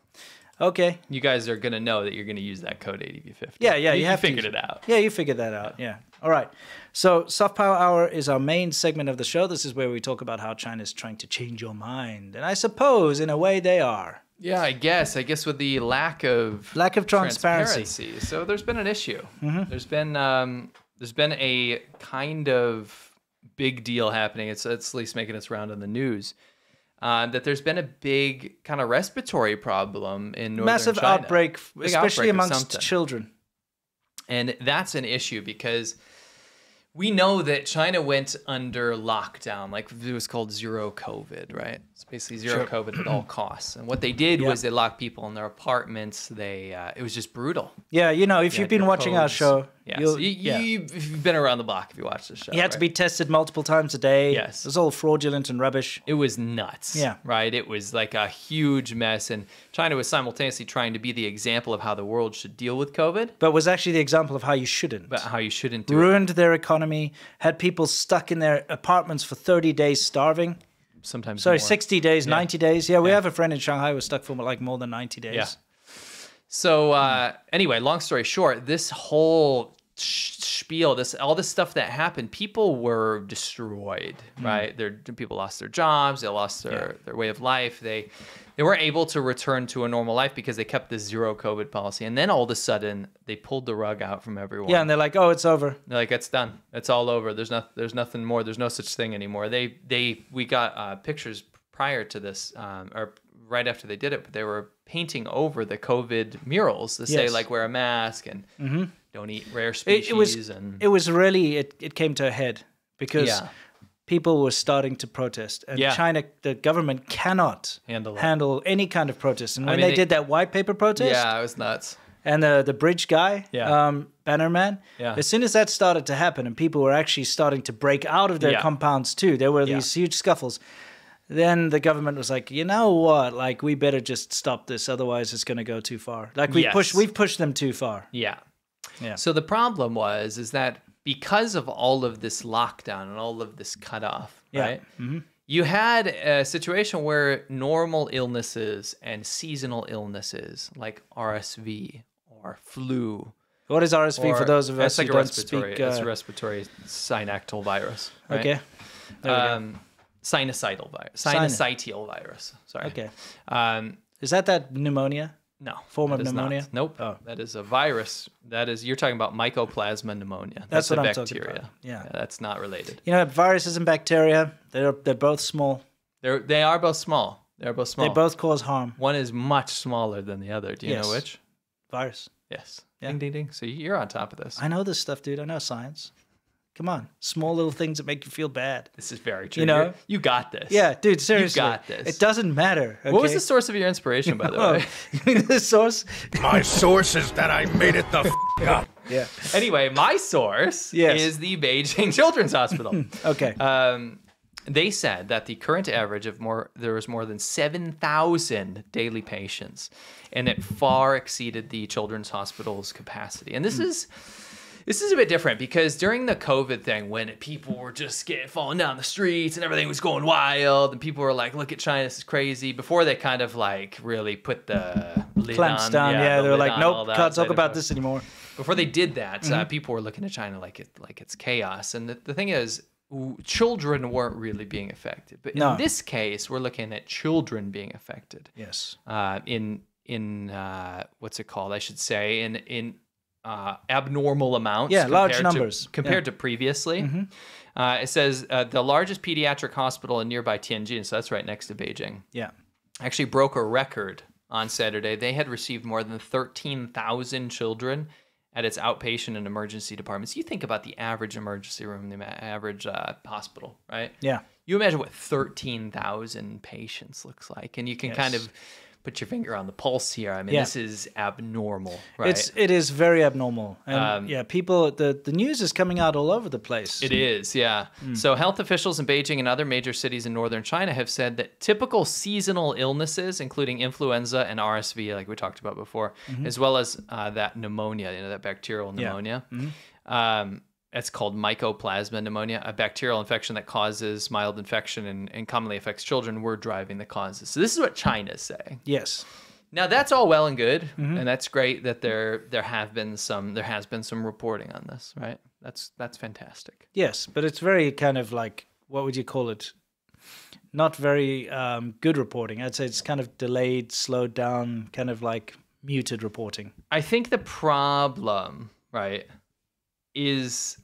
Okay. You guys are going to know that you're going to use that code A D V fifty. Yeah, yeah. You, you have figured to. it out. Yeah, you figured that out. Yeah. yeah. All right. So Soft Power Hour is our main segment of the show. This is where we talk about how China is trying to change your mind. And I suppose, in a way, they are. Yeah, I guess. I guess with the lack of... Lack of transparency. transparency. So there's been an issue. Mm-hmm. There's been um, there's been a kind of big deal happening. It's, it's at least making its round on the news. Uh, that there's been a big kind of respiratory problem in northern Massive China. outbreak, big especially outbreak amongst children. And that's an issue because we know that China went under lockdown. Like it was called zero COVID, right? It's basically zero sure. COVID at all costs. And what they did yeah. was they locked people in their apartments. They uh, it was just brutal. Yeah, you know, if you you've been watching codes. our show. Yeah, you'll, so you, yeah. you, you've been around the block if you watch the show. You had right? to be tested multiple times a day. Yes. It was all fraudulent and rubbish. It was nuts. Yeah. Right? It was like a huge mess. And China was simultaneously trying to be the example of how the world should deal with COVID. But was actually the example of how you shouldn't. But how you shouldn't do it. Ruined their economy. Had people stuck in their apartments for thirty days starving. Sometimes Sorry, more. sixty days, yeah. ninety days. Yeah, we yeah. have a friend in Shanghai who was stuck for like more than ninety days. Yeah. So uh, anyway, long story short, this whole spiel, this all this stuff that happened, people were destroyed, right? Mm. Their, people lost their jobs. They lost their, yeah. their way of life. They, they weren't able to return to a normal life because they kept this zero COVID policy. And then all of a sudden, they pulled the rug out from everyone. Yeah, and they're like, oh, it's over. They're like, it's done. It's all over. There's, not, there's nothing more. There's no such thing anymore. They, they, we got uh, pictures prior to this, um, or right after they did it, but they were painting over the COVID murals to say, yes. like, wear a mask and... Mm-hmm. Don't eat rare species. It, it was, and... it was really, it, it came to a head because yeah. people were starting to protest. And yeah. China, the government cannot handle, handle any kind of protest. And when I mean, they, they did that white paper protest. Yeah, it was nuts. And the, the bridge guy, yeah. um, Bannerman, yeah. as soon as that started to happen and people were actually starting to break out of their yeah. compounds too, there were yeah. these huge scuffles. Then the government was like, you know what? Like, we better just stop this. Otherwise, it's going to go too far. Like, we yes. push, we've pushed them too far. Yeah. Yeah. So the problem was is that because of all of this lockdown and all of this cutoff, yeah. right? Mm-hmm. You had a situation where normal illnesses and seasonal illnesses like R S V or flu. What is R S V or, for those of us like who don't speak? Uh... It's a respiratory syncytial virus. Right? Okay. Um, sinusital virus. Sinusital virus. Sorry. Okay. Um, is that that pneumonia? No. Form of pneumonia? Not. Nope. Oh. That is a virus. That is, you're talking about mycoplasma pneumonia. That's, that's what a I'm bacteria. Talking about. Yeah. yeah. That's not related. You know, viruses and bacteria, they're, they're both small. They're, they are both small. They're both small. They both cause harm. One is much smaller than the other. Do you yes. know which? Virus. Yes. Yeah. Ding, ding, ding. So you're on top of this. I know this stuff, dude. I know science. Come on. Small little things that make you feel bad. This is very true. You know? You're, you got this. Yeah, dude, seriously. You got this. It doesn't matter. Okay? What was the source of your inspiration, by the oh, way? You mean the source? My source is that I made it the f up. Yeah. Anyway, my source yes. is the Beijing Children's Hospital. Okay. Um, they said that the current average of more, there was more than seven thousand daily patients, and it far exceeded the Children's Hospital's capacity. And this mm. is... This is a bit different because during the COVID thing, when people were just getting, falling down the streets and everything was going wild, and people were like, "Look at China, this is crazy." Before they kind of like really put the lid clamps on, down, yeah, yeah the they were like, "Nope, can't talk about this anymore." Before they did that, mm-hmm. uh, people were looking at China like it, like it's chaos. And the, the thing is, children weren't really being affected, but no. in this case, we're looking at children being affected. Yes, uh, in in uh, what's it called? I should say in in. Uh, abnormal amounts. Yeah, large numbers. To, compared yeah. to previously. Mm-hmm. uh, it says uh, the largest pediatric hospital in nearby Tianjin, so that's right next to Beijing, yeah, actually broke a record on Saturday. They had received more than thirteen thousand children at its outpatient and emergency departments. You think about the average emergency room, the average uh, hospital, right? Yeah. You imagine what thirteen thousand patients looks like, and you can yes. kind of... put your finger on the pulse here. I mean, yeah. this is abnormal, right? It's, it is very abnormal. And um, yeah, people, the, the news is coming out all over the place. It is, yeah. Mm. So health officials in Beijing and other major cities in northern China have said that typical seasonal illnesses, including influenza and R S V, like we talked about before, mm-hmm. as well as uh, that pneumonia, you know, that bacterial pneumonia. Yeah. Mm-hmm. um, It's called mycoplasma pneumonia, a bacterial infection that causes mild infection and, and commonly affects children. We're driving the causes. So this is what China's saying. Yes. Now that's all well and good, mm-hmm. and that's great that there there have been some there has been some reporting on this, right? That's that's fantastic. Yes, but it's very kind of like, what would you call it? Not very um, good reporting. I'd say it's kind of delayed, slowed down, kind of like muted reporting. I think the problem, right, is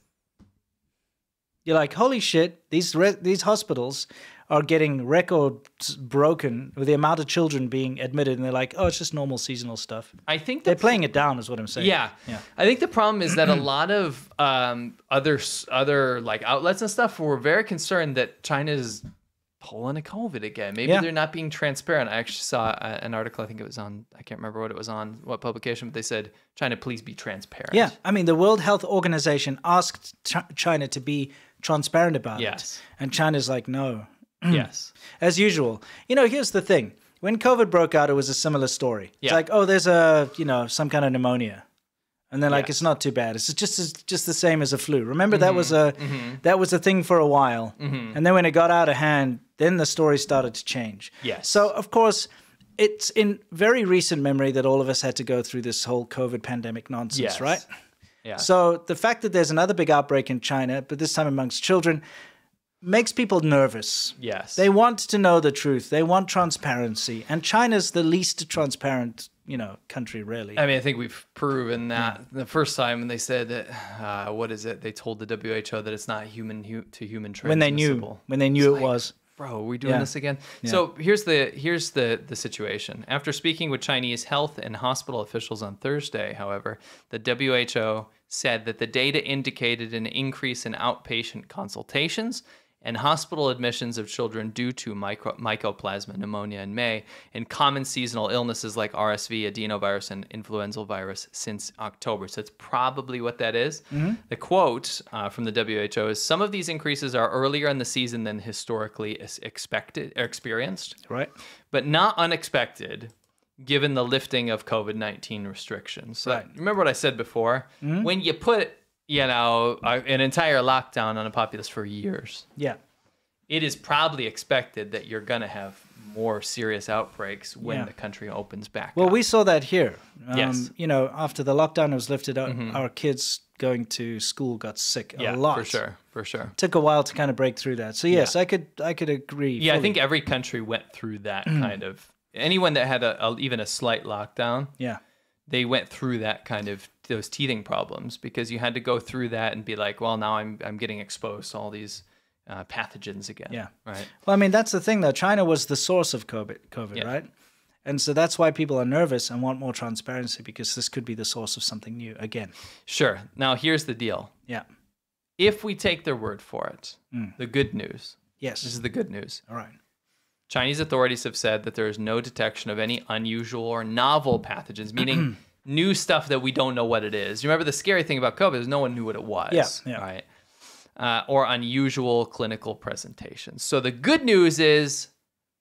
You're like, holy shit, these, re these hospitals are getting records broken with the amount of children being admitted, and they're like, oh, it's just normal seasonal stuff. I think the they're playing it down is what I'm saying. Yeah. yeah. I think the problem is that a lot of um, other, other like outlets and stuff were very concerned that China's pulling a COVID again. Maybe yeah. they're not being transparent. I actually saw an article, I think it was on, I can't remember what it was on, what publication, but they said, China, please be transparent. Yeah. I mean, the World Health Organization asked Ch China to be transparent about yes. it. And China's like, no. Yes. As usual. You know, here's the thing. When COVID broke out, it was a similar story. Yeah. It's like, oh, there's a, you know, some kind of pneumonia. And they're like, yes. it's not too bad. It's just it's just the same as a flu. Remember, mm-hmm. that was a mm-hmm. that was a thing for a while. Mm-hmm. And then when it got out of hand, then the story started to change. Yes. So, of course, it's in very recent memory that all of us had to go through this whole COVID pandemic nonsense, yes. right? Yeah. So the fact that there's another big outbreak in China, but this time amongst children, makes people nervous. Yes. They want to know the truth. They want transparency. And China's the least transparent, you know, country, really. I mean, I think we've proven that yeah. the first time when they said, that, uh, what is it? They told the W H O that it's not human hu to human transmissible. When they knew, when they knew it's it like, was. Bro, are we doing yeah. this again? Yeah. So here's the here's the the situation. After speaking with Chinese health and hospital officials on Thursday, however, the W H O said that the data indicated an increase in outpatient consultations and hospital admissions of children due to micro, mycoplasma pneumonia in May, and common seasonal illnesses like R S V, adenovirus, and influenza virus since October. So that's probably what that is. Mm-hmm. The quote uh, from the W H O is, some of these increases are earlier in the season than historically expected, or experienced, right? But not unexpected, given the lifting of COVID nineteen restrictions. So right. remember what I said before? Mm-hmm. When you put you know, an entire lockdown on a populace for years. Yeah. It is probably expected that you're going to have more serious outbreaks when yeah. the country opens back Well, up. We saw that here. Um, yes. You know, after the lockdown was lifted, mm-hmm. our kids going to school got sick a yeah, lot. for sure, for sure. It took a while to kind of break through that. So, yes, yeah. I could I could agree. Yeah, fully. I think every country went through that kind of... Anyone that had a, a, even a slight lockdown... Yeah. They went through that kind of those teething problems, because you had to go through that and be like, well, now I'm I'm getting exposed to all these uh, pathogens again. Yeah, right. Well, I mean, that's the thing though. China was the source of COVID, COVID, yeah. right? And so that's why people are nervous and want more transparency, because this could be the source of something new again. Sure. Now here's the deal. Yeah. If we take their word for it, mm. the good news. Yes. This is the good news. All right. Chinese authorities have said that there is no detection of any unusual or novel pathogens, meaning new stuff that we don't know what it is. You remember the scary thing about COVID is no one knew what it was, yeah, yeah. right? Uh, or unusual clinical presentations. So the good news is,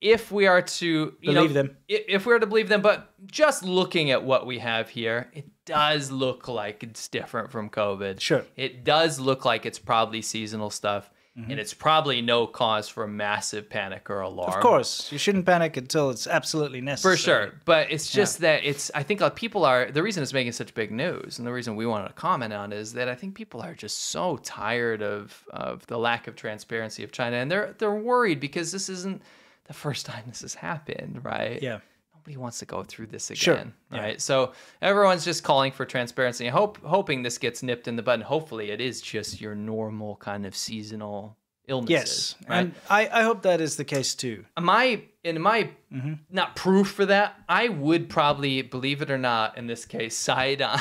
if we are to you believe know, them, if we are to believe them, but just looking at what we have here, it does look like it's different from COVID. Sure, it does look like it's probably seasonal stuff. Mm-hmm. And it's probably no cause for massive panic or alarm. Of course. You shouldn't panic until it's absolutely necessary. For sure. But it's just yeah. that it's, I think people are, the reason it's making such big news and the reason we wanted to comment on is that I think people are just so tired of, of the lack of transparency of China. And they're, they're worried because this isn't the first time this has happened, right? Yeah. Nobody wants to go through this again, sure. right? Yeah. So everyone's just calling for transparency, hope, hoping this gets nipped in the bud. Hopefully it is just your normal kind of seasonal illnesses. Yes, right? And I, I hope that is the case too. Am I, and am I mm-hmm. not proof for that? I would probably, believe it or not, in this case, side on,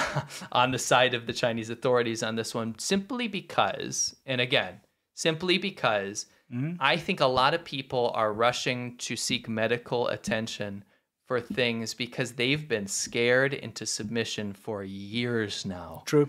on the side of the Chinese authorities on this one, simply because, and again, simply because mm-hmm. I think a lot of people are rushing to seek medical attention for things because they've been scared into submission for years now. True.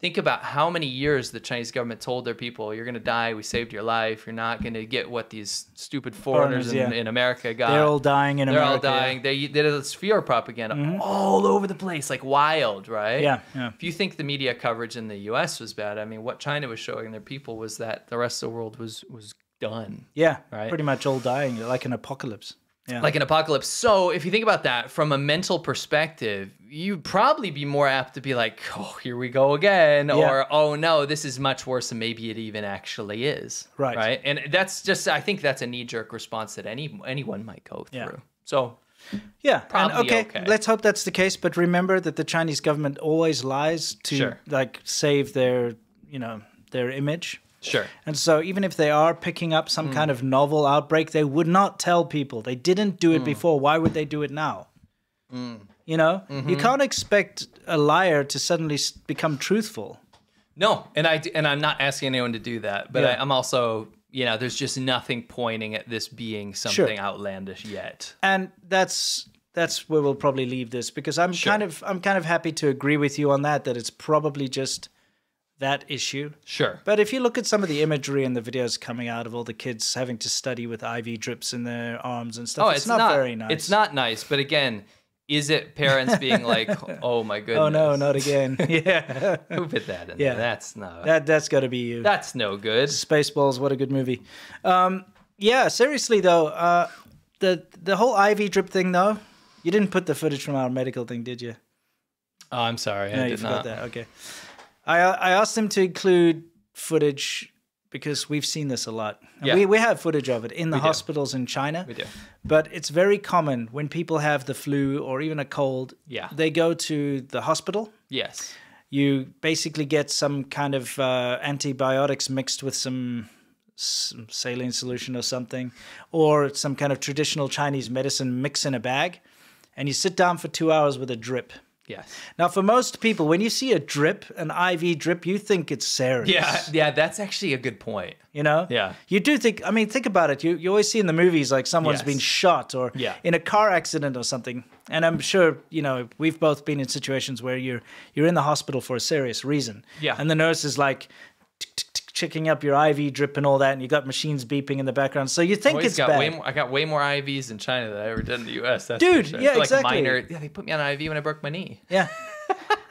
Think about how many years the Chinese government told their people, you're going to die, we saved your life, you're not going to get what these stupid foreigners, foreigners in, yeah. in America got. They're all dying in They're America. They're all dying. Yeah. They, they did this fear propaganda mm-hmm. all over the place, like wild, right? Yeah, yeah. If you think the media coverage in the U S was bad, I mean, what China was showing their people was that the rest of the world was, was done. Yeah, right? Pretty much all dying, like an apocalypse. Yeah. Like an apocalypse. So if you think about that from a mental perspective, you'd probably be more apt to be like, oh, here we go again. Yeah. Or, oh, no, this is much worse than maybe it even actually is. Right. Right. And that's just, I think that's a knee-jerk response that any anyone might go through. Yeah. So yeah, probably and okay, okay. Let's hope that's the case. But remember that the Chinese government always lies to sure. like save their, you know, their image. Sure. And so even if they are picking up some mm. kind of novel outbreak, they would not tell people. They didn't do it mm. before. Why would they do it now? Mm. You know, mm-hmm. you can't expect a liar to suddenly become truthful. No, and, I, and I'm not asking anyone to do that, but yeah. I, I'm also... You know, there's just nothing pointing at this being something sure. outlandish yet. And that's that's where we'll probably leave this, because I'm sure. kind of I'm kind of happy to agree with you on that, that it's probably just that issue. Sure. But if you look at some of the imagery and the videos coming out of all the kids having to study with I V drips in their arms and stuff, oh, it's, it's not, not very nice. It's not nice, but again, is it parents being like, oh my goodness. Oh no, not again. Yeah. Who put that in yeah. there? That's no. That, that's got to be you. That's no good. Spaceballs, what a good movie. Um, yeah, seriously though, uh, the, the whole I V drip thing though, you didn't put the footage from our medical thing, did you? Oh, I'm sorry. No, I did you forgot not. that. Okay. I I asked them to include footage because we've seen this a lot. Yeah. We, we have footage of it in the we hospitals do. in China. We do. But it's very common when people have the flu or even a cold, yeah. they go to the hospital. Yes. You basically get some kind of uh, antibiotics mixed with some, some saline solution or something, or some kind of traditional Chinese medicine mixed in a bag, and you sit down for two hours with a drip. Yes. Now, for most people, when you see a drip, an I V drip, you think it's serious. Yeah, yeah, that's actually a good point. You know? Yeah. You do think, I mean, think about it. You, you always see in the movies, like, someone's yes. been shot or yeah. in a car accident or something. And I'm sure, you know, we've both been in situations where you're, you're in the hospital for a serious reason. Yeah. And the nurse is, like, checking up your I V drip and all that, and you got machines beeping in the background, so you think Always it's got bad. Way more, I got way more I Vs in China than I ever did in the U S. That's Dude, sure. yeah, like exactly. Minor, yeah, they put me on an I V when I broke my knee. Yeah,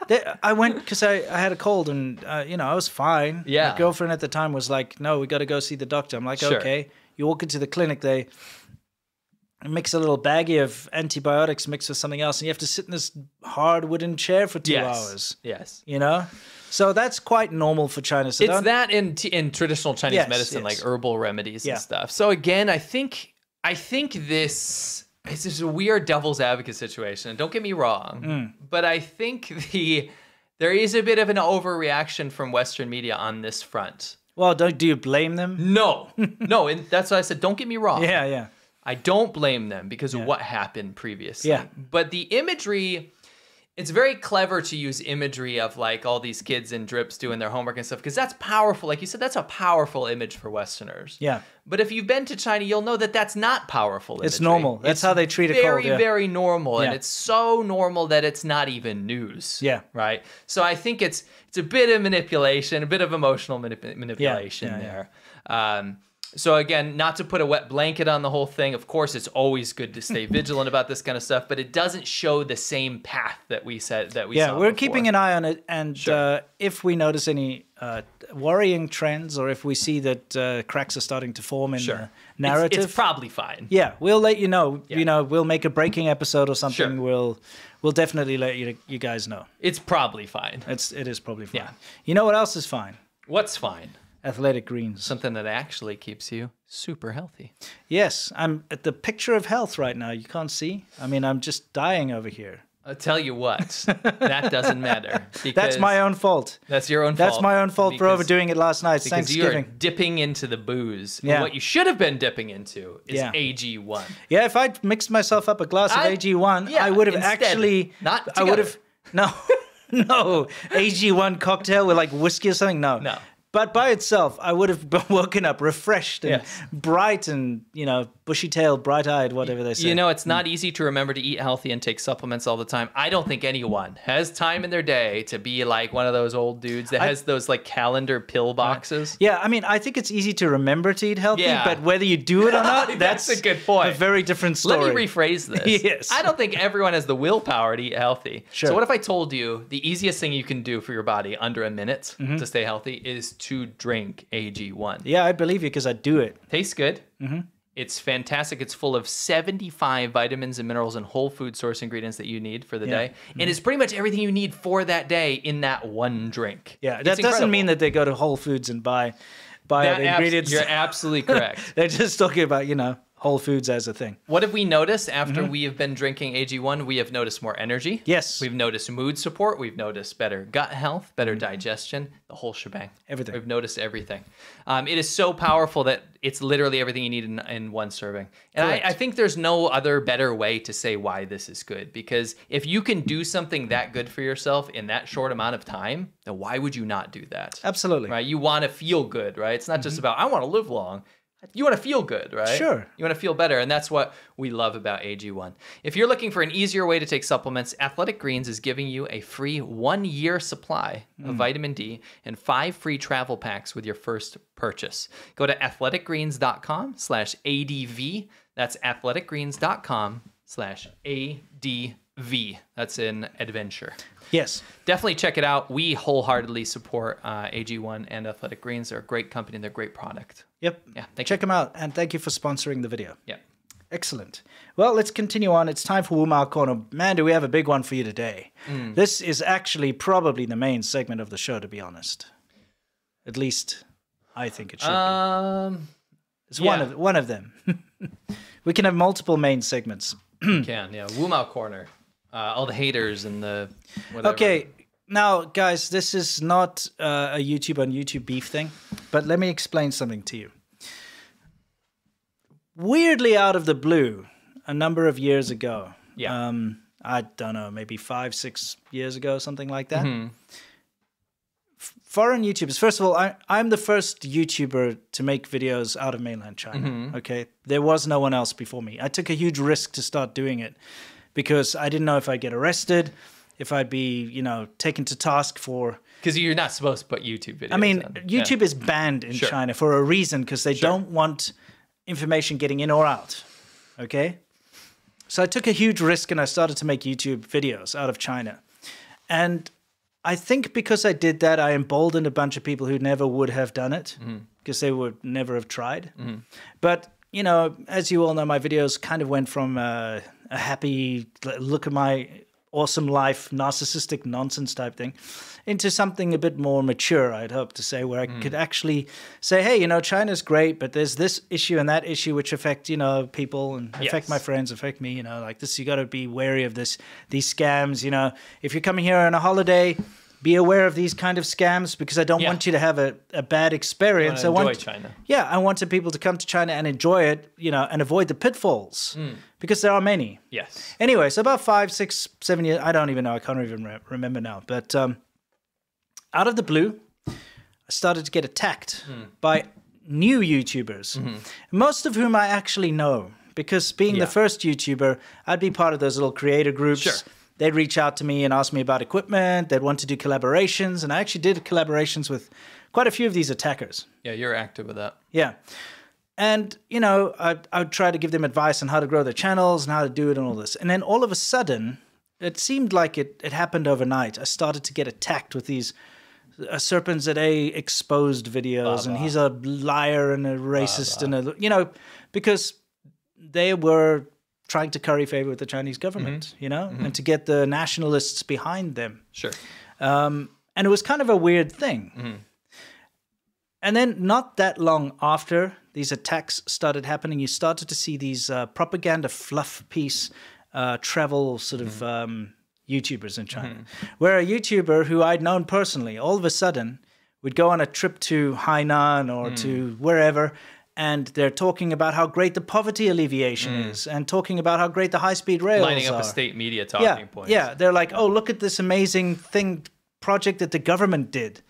they, I went because I, I had a cold and uh, you know, I was fine. Yeah, my girlfriend at the time was like, "No, we got to go see the doctor." I'm like, sure. "Okay." You walk into the clinic, they mix a little baggie of antibiotics mixed with something else, and you have to sit in this hard wooden chair for two yes. hours. Yes, you know. So that's quite normal for China. So it's that in in traditional Chinese yes, medicine, yes. like herbal remedies yeah. and stuff. So again, I think I think this is just a weird devil's advocate situation. And don't get me wrong, mm. but I think the there is a bit of an overreaction from Western media on this front. Well, don't, do you blame them? No, no, and that's why I said don't get me wrong. Yeah, yeah. I don't blame them because yeah. of what happened previously. Yeah, but the imagery. It's very clever to use imagery of like all these kids in drips doing their homework and stuff, because that's powerful. Like you said, that's a powerful image for Westerners. Yeah. But if you've been to China, you'll know that that's not powerful imagery. It's normal. That's it's how they treat very, a cold. It's yeah. very, very normal. Yeah. And it's so normal that it's not even news. Yeah. Right? So I think it's it's a bit of manipulation, a bit of emotional manip manipulation yeah. Yeah, there. Yeah. Um, so again, not to put a wet blanket on the whole thing. Of course, it's always good to stay vigilant about this kind of stuff, but it doesn't show the same path that we said that we yeah, saw. Yeah, we're before. keeping an eye on it, and sure. uh, if we notice any uh, worrying trends, or if we see that uh, cracks are starting to form in sure. the narrative, it's, it's probably fine. Yeah, we'll let you know. Yeah. You know, we'll make a breaking episode or something. Sure. We'll we'll definitely let you you guys know. It's probably fine. It's it is probably fine. Yeah. You know what else is fine? What's fine? Athletic greens. Something that actually keeps you super healthy. Yes, I'm at the picture of health right now. You can't see. I mean, I'm just dying over here. I'll tell you what, that doesn't matter. That's my own fault. That's your own that's fault. That's my own fault because, for overdoing it last night. Because Thanksgiving. You're dipping into the booze. Yeah. And what you should have been dipping into is yeah. A G one. Yeah, if I'd mixed myself up a glass I, of A G one, yeah, I would have instead, actually... Not together. I would have... No, no. A G one cocktail with like whiskey or something? No. No. But by itself, I would have woken up refreshed and yes. bright and, you know, bushy-tailed, bright-eyed, whatever they say. You know, it's not easy to remember to eat healthy and take supplements all the time. I don't think anyone has time in their day to be like one of those old dudes that I, has those, like, calendar pill boxes. Yeah, I mean, I think it's easy to remember to eat healthy, yeah. but whether you do it or not, that's, that's a good point. A very different story. Let me rephrase this. Yes. I don't think everyone has the willpower to eat healthy. Sure. So what if I told you the easiest thing you can do for your body under a minute mm-hmm. to stay healthy is to drink A G one. Yeah, I believe you because I do it. Tastes good. Mm-hmm. It's fantastic. It's full of seventy-five vitamins and minerals and whole food source ingredients that you need for the yeah. day. Mm-hmm. And it's pretty much everything you need for that day in that one drink. Yeah, it's that incredible. Doesn't mean that they go to Whole Foods and buy, buy the ingredients. You're absolutely correct. They're just talking about, you know, whole foods as a thing. What have we noticed after mm-hmm. we have been drinking A G one? We have noticed more energy. Yes. We've noticed mood support. We've noticed better gut health, better mm-hmm. digestion, the whole shebang. Everything. We've noticed everything. Um, it is so powerful that it's literally everything you need in, in one serving. And I, I think there's no other better way to say why this is good, because if you can do something that good for yourself in that short amount of time, then why would you not do that? Absolutely. Right? You want to feel good, right? It's not mm-hmm. just about, I want to live long. You want to feel good, right? Sure. You want to feel better, and that's what we love about A G one. If you're looking for an easier way to take supplements, Athletic Greens is giving you a free one-year supply mm. of vitamin D and five free travel packs with your first purchase. Go to athletic greens dot com slash A D V. That's athletic greens dot com slash A D V. That's an adventure. Yes. Definitely check it out. We wholeheartedly support uh, A G one and Athletic Greens. They're a great company and they're a great product. Yep. Yeah. Check them out. And thank you for sponsoring the video. Yeah. Excellent. Well, let's continue on. It's time for Woomera Corner. Man, do we have a big one for you today. Mm. This is actually probably the main segment of the show, to be honest. At least I think it should um, be. It's yeah. one, of, one of them. We can have multiple main segments. We can, yeah. Woomera Corner. Uh, all the haters and the whatever. Okay, now, guys, this is not uh, a YouTube on YouTube beef thing, but let me explain something to you. Weirdly out of the blue, a number of years ago, yeah. um, I don't know, maybe five, six years ago, something like that, mm-hmm. foreign YouTubers, first of all, I, I'm the first YouTuber to make videos out of mainland China, mm-hmm. okay? There was no one else before me. I took a huge risk to start doing it, because I didn't know if I'd get arrested, if I'd be, you know, taken to task for... Because you're not supposed to put YouTube videos. I mean, on. YouTube yeah. is banned in sure. China for a reason, because they sure. don't want information getting in or out, okay? So I took a huge risk and I started to make YouTube videos out of China. And I think because I did that, I emboldened a bunch of people who never would have done it, because mm. they would never have tried. Mm. But, you know, as you all know, my videos kind of went from... Uh, a happy, look at my awesome life, narcissistic nonsense type thing, into something a bit more mature, I'd hope to say, where I mm. could actually say, hey, you know, China's great, but there's this issue and that issue which affect, you know, people and yes. affect my friends, affect me, you know, like this, you got to be wary of this, these scams, you know. If you're coming here on a holiday, be aware of these kind of scams, because I don't yeah. want you to have a, a bad experience. I want China. Yeah, I wanted people to come to China and enjoy it, you know, and avoid the pitfalls, mm. because there are many. Yes. Anyway, so about five, six, seven years, I don't even know, I can't even re remember now. But um, out of the blue, I started to get attacked mm. by new YouTubers, mm-hmm. most of whom I actually know, because being yeah. the first YouTuber, I'd be part of those little creator groups. Sure. They'd reach out to me and ask me about equipment. They'd want to do collaborations. And I actually did collaborations with quite a few of these attackers. Yeah, you're active with that. Yeah. And, you know, I, I would try to give them advice on how to grow their channels and how to do it and all this. And then all of a sudden, it seemed like it, it happened overnight. I started to get attacked with these uh, Serpentza exposed videos. Baba. And he's a liar and a racist. Baba. And, a, you know, because they were... trying to curry favor with the Chinese government, mm-hmm. you know, mm-hmm. and to get the nationalists behind them. Sure. Um, and it was kind of a weird thing. Mm-hmm. And then not that long after these attacks started happening, you started to see these uh, propaganda fluff piece uh, travel sort of mm-hmm. um, YouTubers in China, mm-hmm. where a YouTuber who I'd known personally all of a sudden would go on a trip to Hainan or mm. to wherever. And they're talking about how great the poverty alleviation mm. is, and talking about how great the high-speed rails are. Lining up are. a state media talking yeah, points. Yeah, they're like, oh, look at this amazing thing, project that the government did.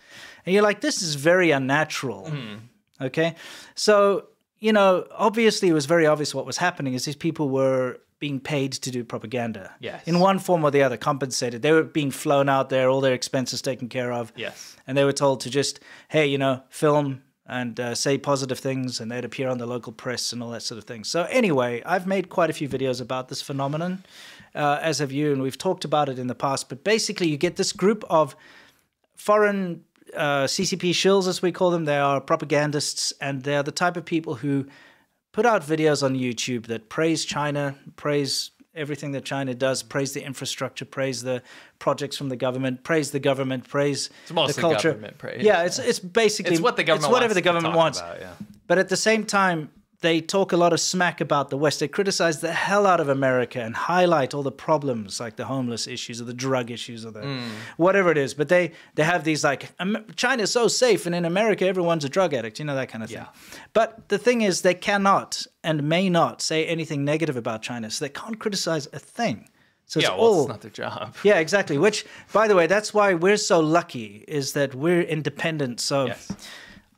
And you're like, this is very unnatural, mm. okay? So, you know, obviously it was very obvious what was happening is these people were being paid to do propaganda. Yes. In one form or the other, compensated. They were being flown out there, all their expenses taken care of. Yes. And they were told to just, hey, you know, film... and uh, say positive things, and they'd appear on the local press and all that sort of thing. So anyway, I've made quite a few videos about this phenomenon, uh, as have you, and we've talked about it in the past. But basically, you get this group of foreign uh, C C P shills, as we call them. They are propagandists, and they're the type of people who put out videos on YouTube that praise China, praise everything that China does, praise the infrastructure, praise the projects from the government, praise the government, praise the culture. It's mostly government praise. Yeah, it's, it's basically... It's what the government wants. It's whatever the government wants. About, yeah. But at the same time, They talk a lot of smack about the West. They criticize the hell out of America and highlight all the problems, like the homeless issues or the drug issues or the mm. whatever it is. But they, they have these like, China's so safe, and in America, everyone's a drug addict, you know, that kind of thing. Yeah. But the thing is, they cannot and may not say anything negative about China, so they can't criticize a thing. So it's yeah, well, all, it's not their job. Yeah, exactly. Which, by the way, that's why we're so lucky, is that we're independent. So yes.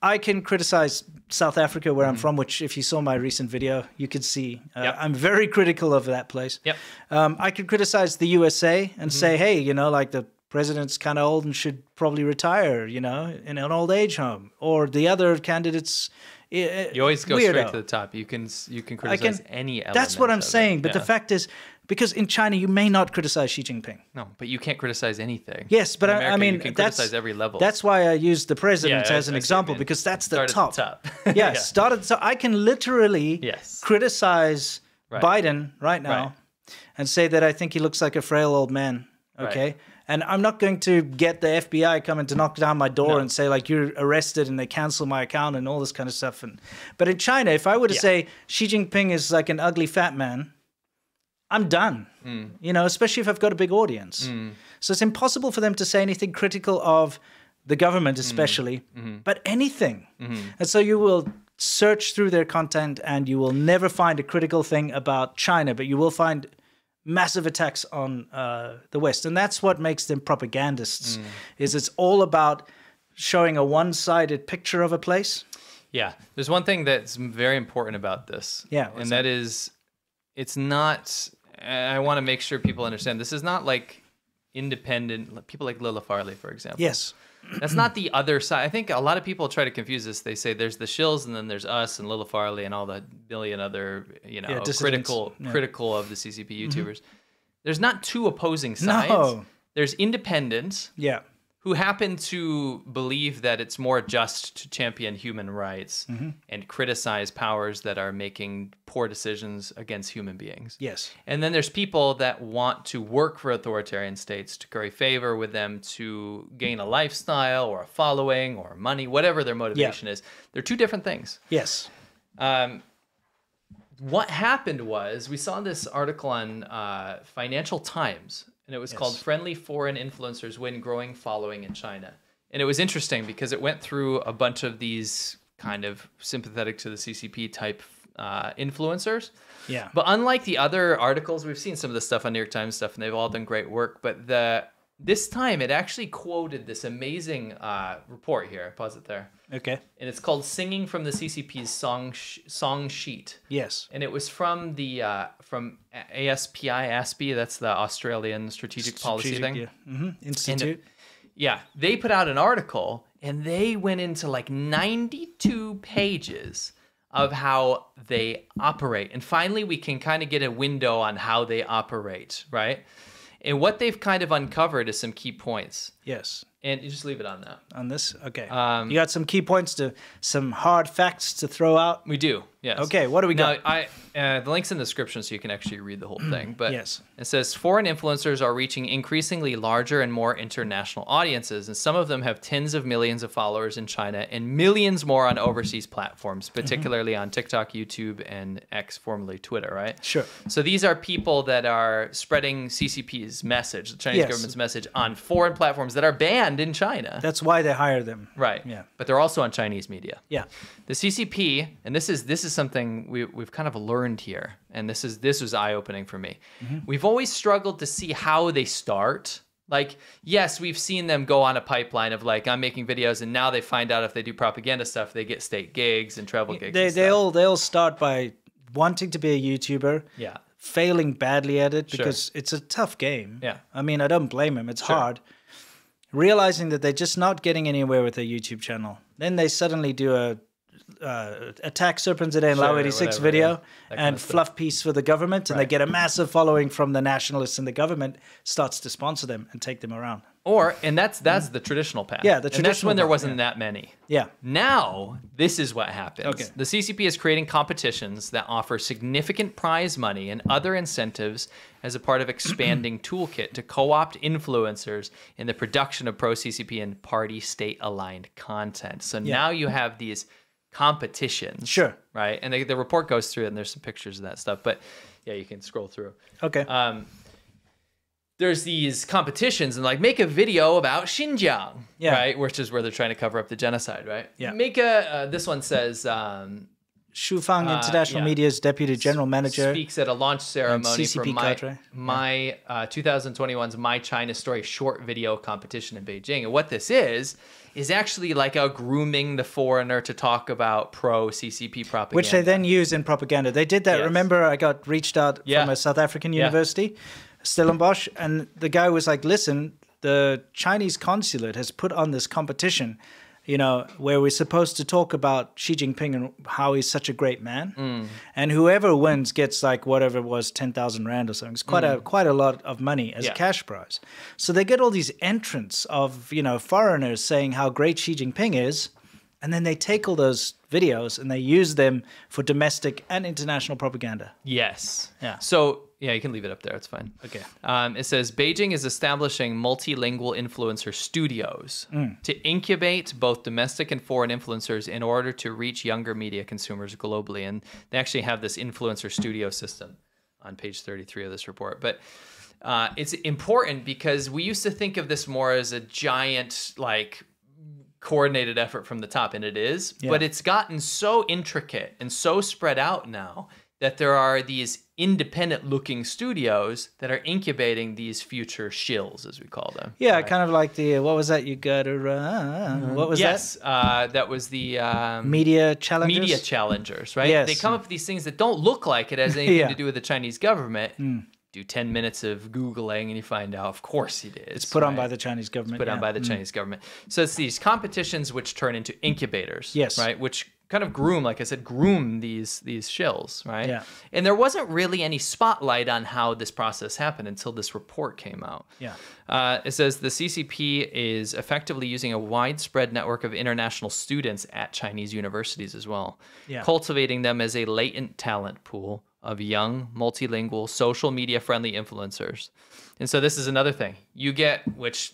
I can criticize South Africa, where mm-hmm. I'm from, which if you saw my recent video, you could see uh, yep. I'm very critical of that place. Yep. Um, I could criticize the U S A and mm-hmm. say, hey, you know, like the president's kind of old and should probably retire, you know, in an old age home. Or the other candidates. You always go weirdo. straight to the top. You can, you can criticize can, any element. That's what I'm saying. It. But yeah. the fact is, because in China, you may not criticize Xi Jinping. No, but you can't criticize anything. Yes, but America, I mean, you can that's, criticize every level. That's why I used the president yeah, as an example, because that's the top. Start at the top. yes, yeah, start at the top. I can literally yes. criticize right. Biden right now right. and say that I think he looks like a frail old man, okay? Right. And I'm not going to get the F B I coming to knock down my door no. and say, like, you're arrested and they cancel my account and all this kind of stuff. And But in China, if I were to yeah. say Xi Jinping is like an ugly fat man, I'm done, mm. you know, especially if I've got a big audience. Mm. So it's impossible for them to say anything critical of the government, especially, mm. Mm-hmm. but anything. Mm-hmm. And so you will search through their content and you will never find a critical thing about China, but you will find massive attacks on uh, the West. And that's what makes them propagandists, mm. is it's all about showing a one-sided picture of a place. Yeah. There's one thing that's very important about this. Yeah. And that is, it's not... I want to make sure people understand, this is not like independent people like Lila Farley, for example. Yes. That's not the other side. I think a lot of people try to confuse this. They say there's the shills and then there's us and Lila Farley and all the billion other, you know, yeah, critical yeah. critical of the C C P YouTubers. Mm-hmm. There's not two opposing sides. No. There's independents yeah. who happen to believe that it's more just to champion human rights mm-hmm. and criticize powers that are making poor decisions against human beings. Yes. And then there's people that want to work for authoritarian states to curry favor with them, to gain a lifestyle or a following or money, whatever their motivation yeah. is. They're two different things. Yes. Um, what happened was, we saw this article on uh, Financial Times, and it was yes. called Friendly Foreign Influencers Win Growing Following in China. And it was interesting because it went through a bunch of these kind of sympathetic to the C C P type uh, influencers. Yeah. But unlike the other articles, we've seen some of the stuff on New York Times stuff, and they've all done great work. But the this time, it actually quoted this amazing uh, report here. Pause it there. Okay. And it's called Singing from the C C P's Song Sh Song Sheet. Yes. And it was from the uh, from A S P I, A S P I, that's the Australian Strategic, Strategic Policy thing. Yeah. Mm-hmm. Institute. It, yeah. They put out an article, and they went into like ninety-two pages of how they operate. And finally, we can kind of get a window on how they operate, right? And what they've kind of uncovered is some key points. Yes. And you just leave it on that. On this? Okay. Um, you got some key points, to some hard facts to throw out? We do, yes. Okay, what do we now, got? I, uh, the link's in the description so you can actually read the whole thing. But yes. it says, foreign influencers are reaching increasingly larger and more international audiences, and some of them have tens of millions of followers in China and millions more on overseas platforms, particularly mm-hmm. on TikTok, YouTube, and X, formerly Twitter, right? Sure. So these are people that are spreading C C P's message, the Chinese yes. government's message, on foreign platforms that are banned in China. That's why they hire them. Right. Yeah. But they're also on Chinese media. Yeah. The C C P, and this is this is something we, we've kind of learned here, and this is this was eye-opening for me. Mm-hmm. We've always struggled to see how they start. Like, yes, we've seen them go on a pipeline of like, I'm making videos, and now they find out if they do propaganda stuff, they get state gigs and travel gigs. They, and they all they all start by wanting to be a YouTuber. Yeah. Failing badly at it because sure. it's a tough game. Yeah. I mean, I don't blame them. It's sure. hard. Realizing that they're just not getting anywhere with their YouTube channel. Then they suddenly do a uh, attack Serpentza and sure, Lao eighty-six video yeah. and kind of fluff piece for the government, and right. they get a massive following from the nationalists, and the government starts to sponsor them and take them around. Or, and that's that's mm. the traditional path. Yeah, the traditional And that's when there wasn't path, yeah. that many. Yeah. Now, this is what happens. Okay. The C C P is creating competitions that offer significant prize money and other incentives as a part of expanding toolkit to co-opt influencers in the production of pro-C C P and party state-aligned content. So yeah. now you have these competition. Sure. Right? And they, the report goes through it, and there's some pictures of that stuff. But yeah, you can scroll through. Okay. Um, there's these competitions, and like, make a video about Xinjiang, yeah. right? Which is where they're trying to cover up the genocide, right? Yeah. Make a, uh, this one says... Um, Xu Fang, uh, International yeah. Media's Deputy General Manager, speaks at a launch ceremony for my, yeah. my uh, twenty twenty-one's My China Story short video competition in Beijing. And what this is, is actually like a grooming the foreigner to talk about pro-C C P propaganda. Which they then use in propaganda. They did that. Yes. Remember, I got reached out yeah. from a South African university, yeah. Stellenbosch, and the guy was like, listen, the Chinese consulate has put on this competition, you know, where we're supposed to talk about Xi Jinping and how he's such a great man. Mm. And whoever wins gets like whatever it was, ten thousand rand or something. It's quite, mm. a, quite a lot of money as yeah. a cash prize. So they get all these entrants of, you know, foreigners saying how great Xi Jinping is. And then they take all those videos and they use them for domestic and international propaganda. Yes. Yeah. So... yeah, you can leave it up there. It's fine. Okay. Um, it says, Beijing is establishing multilingual influencer studios mm. to incubate both domestic and foreign influencers in order to reach younger media consumers globally. And they actually have this influencer studio system on page thirty-three of this report. But uh, it's important because we used to think of this more as a giant, like, coordinated effort from the top, and it is. Yeah. But it's gotten so intricate and so spread out now that there are these independent-looking studios that are incubating these future shills, as we call them. Yeah, right? Kind of like the, what was that you got to run? What was yes, that? Yes, uh, that was the... Um, media challengers? Media challengers, right? Yes. They come up with these things that don't look like it has anything yeah. to do with the Chinese government. Mm. Do ten minutes of Googling, and you find out, of course it is. It's put right? on by the Chinese government. It's put yeah. on by the mm. Chinese government. So it's these competitions which turn into incubators, yes, right? Which kind of groom, like I said, groom these these shills, right? Yeah. And there wasn't really any spotlight on how this process happened until this report came out. Yeah. Uh, it says the C C P is effectively using a widespread network of international students at Chinese universities as well, yeah. cultivating them as a latent talent pool of young, multilingual, social media-friendly influencers. And so this is another thing. You get, which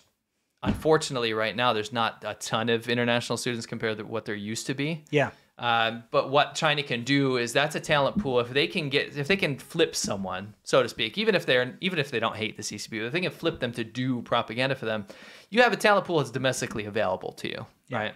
unfortunately right now, there's not a ton of international students compared to what there used to be. Yeah. Uh, but what China can do is that's a talent pool. If they can get, if they can flip someone, so to speak, even if they're, even if they don't hate the C C P, if they can flip them to do propaganda for them, you have a talent pool that's domestically available to you, yeah. right?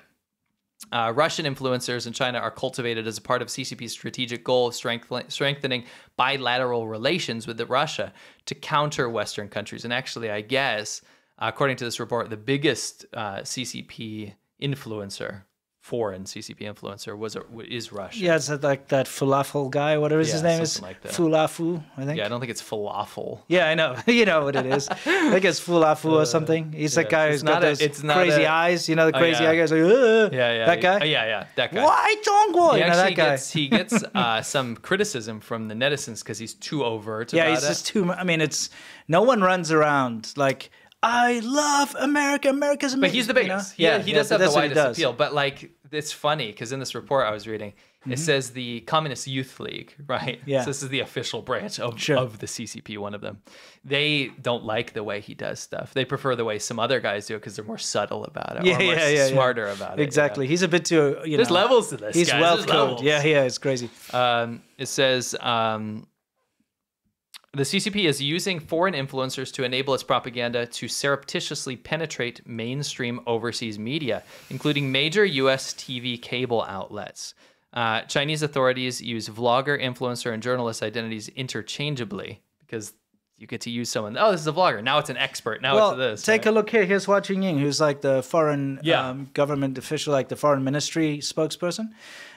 Uh, Russian influencers in China are cultivated as a part of C C P's strategic goal of strength- strengthening bilateral relations with Russia to counter Western countries. And actually, I guess, uh, according to this report, the biggest uh, C C P influencer, foreign C C P influencer, was is Russia. Yeah, it's like that Fulafu guy, whatever yeah, his name is. Like Fulafu, I think. Yeah, I don't think it's Falafel. Yeah, I know. You know what it is. I think it's Fulafu uh, or something. He's yeah. that guy who's got a, those crazy a... eyes. You know, the crazy oh, yeah. eye guy's like, ugh. Yeah, yeah. That guy? Yeah, yeah, that guy. Why, Zhongguo? You know, that guy. Gets, he gets uh, some criticism from the netizens because he's too overt. Yeah, about he's it. just too, I mean, it's, no one runs around like, I love America. America's amazing. But he's the biggest. You know? Yeah, he yeah, does yeah, have the widest does. appeal. But like, it's funny because in this report I was reading, mm-hmm. it says the Communist Youth League, right? Yeah. So this is the official branch of, sure. of the C C P, one of them. They don't like the way he does stuff. They prefer the way some other guys do it because they're more subtle about it. Yeah, or yeah, more yeah, smarter yeah. about it. Exactly. You know? He's a bit too, you know. There's levels to this. He's guys. well cooled. Yeah, yeah, it's crazy. Um, it says... Um, the C C P is using foreign influencers to enable its propaganda to surreptitiously penetrate mainstream overseas media, including major U S T V cable outlets. Uh, Chinese authorities use vlogger, influencer, and journalist identities interchangeably because you get to use someone. Oh, this is a vlogger. Now it's an expert. Now well, it's this. Take right? a look here. Here's Hua Chunying, who's like the foreign yeah. um, government official, like the foreign ministry spokesperson.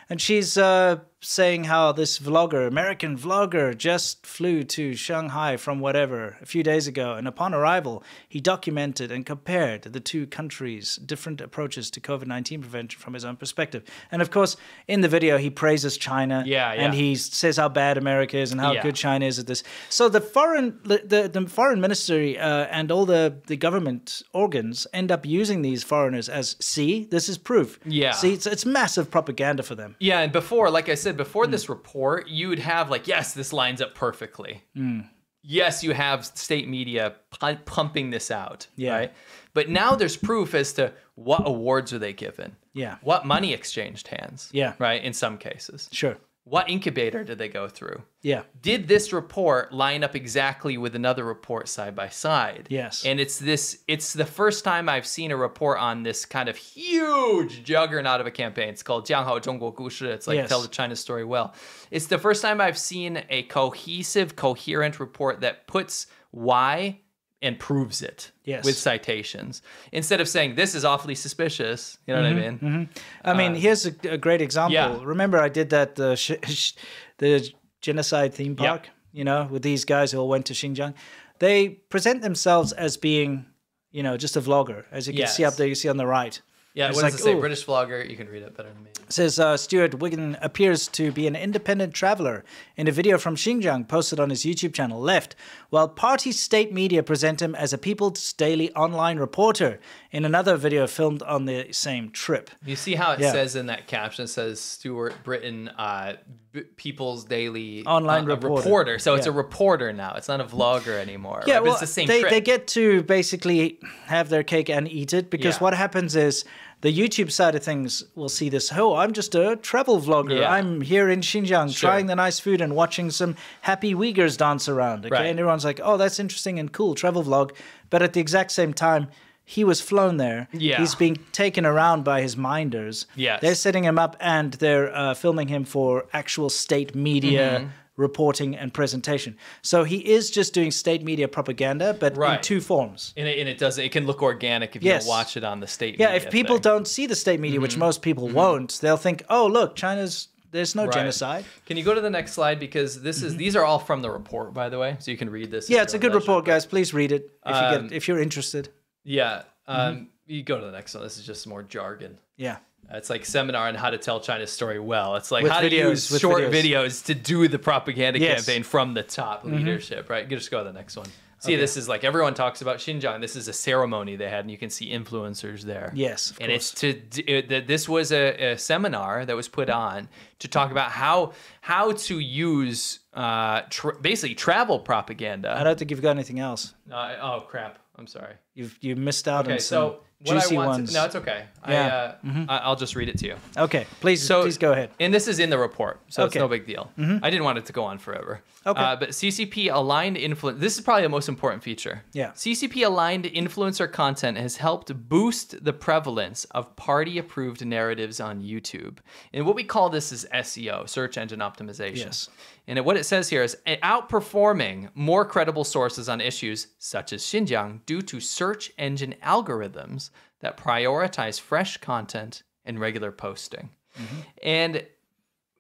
And she's uh, saying how this vlogger, American vlogger, just flew to Shanghai from whatever a few days ago. And upon arrival, he documented and compared the two countries' different approaches to COVID nineteen prevention from his own perspective. And of course, in the video, he praises China. Yeah, yeah. And he says how bad America is and how yeah. good China is at this. So the foreign, the, the foreign ministry uh, and all the, the government organs end up using these foreigners as, see, this is proof. Yeah. See, it's, it's massive propaganda for them. Yeah, and before, like I said, before mm. this report, you would have like, yes, this lines up perfectly. Mm. yes, you have state media p- pumping this out, yeah. right? But now there's proof as to what awards are they given? Yeah. What money exchanged hands? Yeah. Right, in some cases. Sure. What incubator did they go through? Yeah. Did this report line up exactly with another report side by side? Yes. And it's this, it's the first time I've seen a report on this kind of huge juggernaut of a campaign. It's called Jianghao Zhongguo Gushi. It's like, yes. tell the China story well. It's the first time I've seen a cohesive, coherent report that puts why and proves it yes. with citations. Instead of saying, this is awfully suspicious, you know mm-hmm, what I mean? Mm-hmm. I mean, uh, here's a, a great example. Yeah. Remember I did that, uh, sh- sh- the genocide theme park, yep. you know, with these guys who all went to Xinjiang. They present themselves as being, you know, just a vlogger. As you can yes. see up there, you see on the right. Yeah, what like, does it say? Ooh. British vlogger, you can read it better than me. It says, uh, Stuart Wigan appears to be an independent traveler in a video from Xinjiang posted on his YouTube channel, left, while party state media present him as a People's Daily online reporter in another video filmed on the same trip. You see how it yeah. says in that caption, it says Stuart Britain, uh, B- People's Daily online uh, reporter. reporter. So yeah. it's a reporter now. It's not a vlogger anymore. Yeah, right? well, but it's the same they, trip. They get to basically have their cake and eat it because yeah. what happens is, the YouTube side of things will see this, oh, I'm just a travel vlogger. Yeah. I'm here in Xinjiang sure. trying the nice food and watching some happy Uyghurs dance around. Okay, right. And everyone's like, oh, that's interesting and cool, travel vlog. But at the exact same time, he was flown there. Yeah. He's being taken around by his minders. Yes. They're setting him up and they're uh, filming him for actual state media mm-hmm. reporting and presentation. So he is just doing state media propaganda, but right. in two forms. And it, and it doesn't. It can look organic if yes. you don't watch it on the state yeah, media. Yeah, if people thing. don't see the state media, mm-hmm. which most people mm-hmm. won't, they'll think, oh, look, China's, there's no right. genocide. Can you go to the next slide? Because this is mm-hmm. these are all from the report, by the way, so you can read this. Yeah, it's a good report, guys. Please read it if, um, you get, if you're interested. Yeah, um, mm-hmm. you go to the next one. This is just more jargon. Yeah. It's like seminar on how to tell China's story well. It's like with how videos, to use short videos. videos to do the propaganda yes. campaign from the top mm-hmm. leadership, right? You just go to the next one. See, okay. this is like everyone talks about Xinjiang. This is a ceremony they had, and you can see influencers there. Yes, of and course. it's to it, this was a, a seminar that was put on to talk about how how to use uh, tra- basically travel propaganda. I don't think you've got anything else. Uh, oh crap! I'm sorry. You've you missed out okay, on some. So, What Juicy I want ones. To, no, it's okay. Yeah. I, uh, mm-hmm. I'll just read it to you. Okay, please, so, please go ahead. And this is in the report, so okay. it's no big deal. Mm-hmm. I didn't want it to go on forever. Okay. Uh, but C C P aligned influence. This is probably the most important feature. Yeah. C C P aligned influencer content has helped boost the prevalence of party-approved narratives on YouTube, and what we call this is S E O, search engine optimization. Yes. And what it says here is outperforming more credible sources on issues such as Xinjiang due to search engine algorithms that prioritize fresh content and regular posting. Mm-hmm. And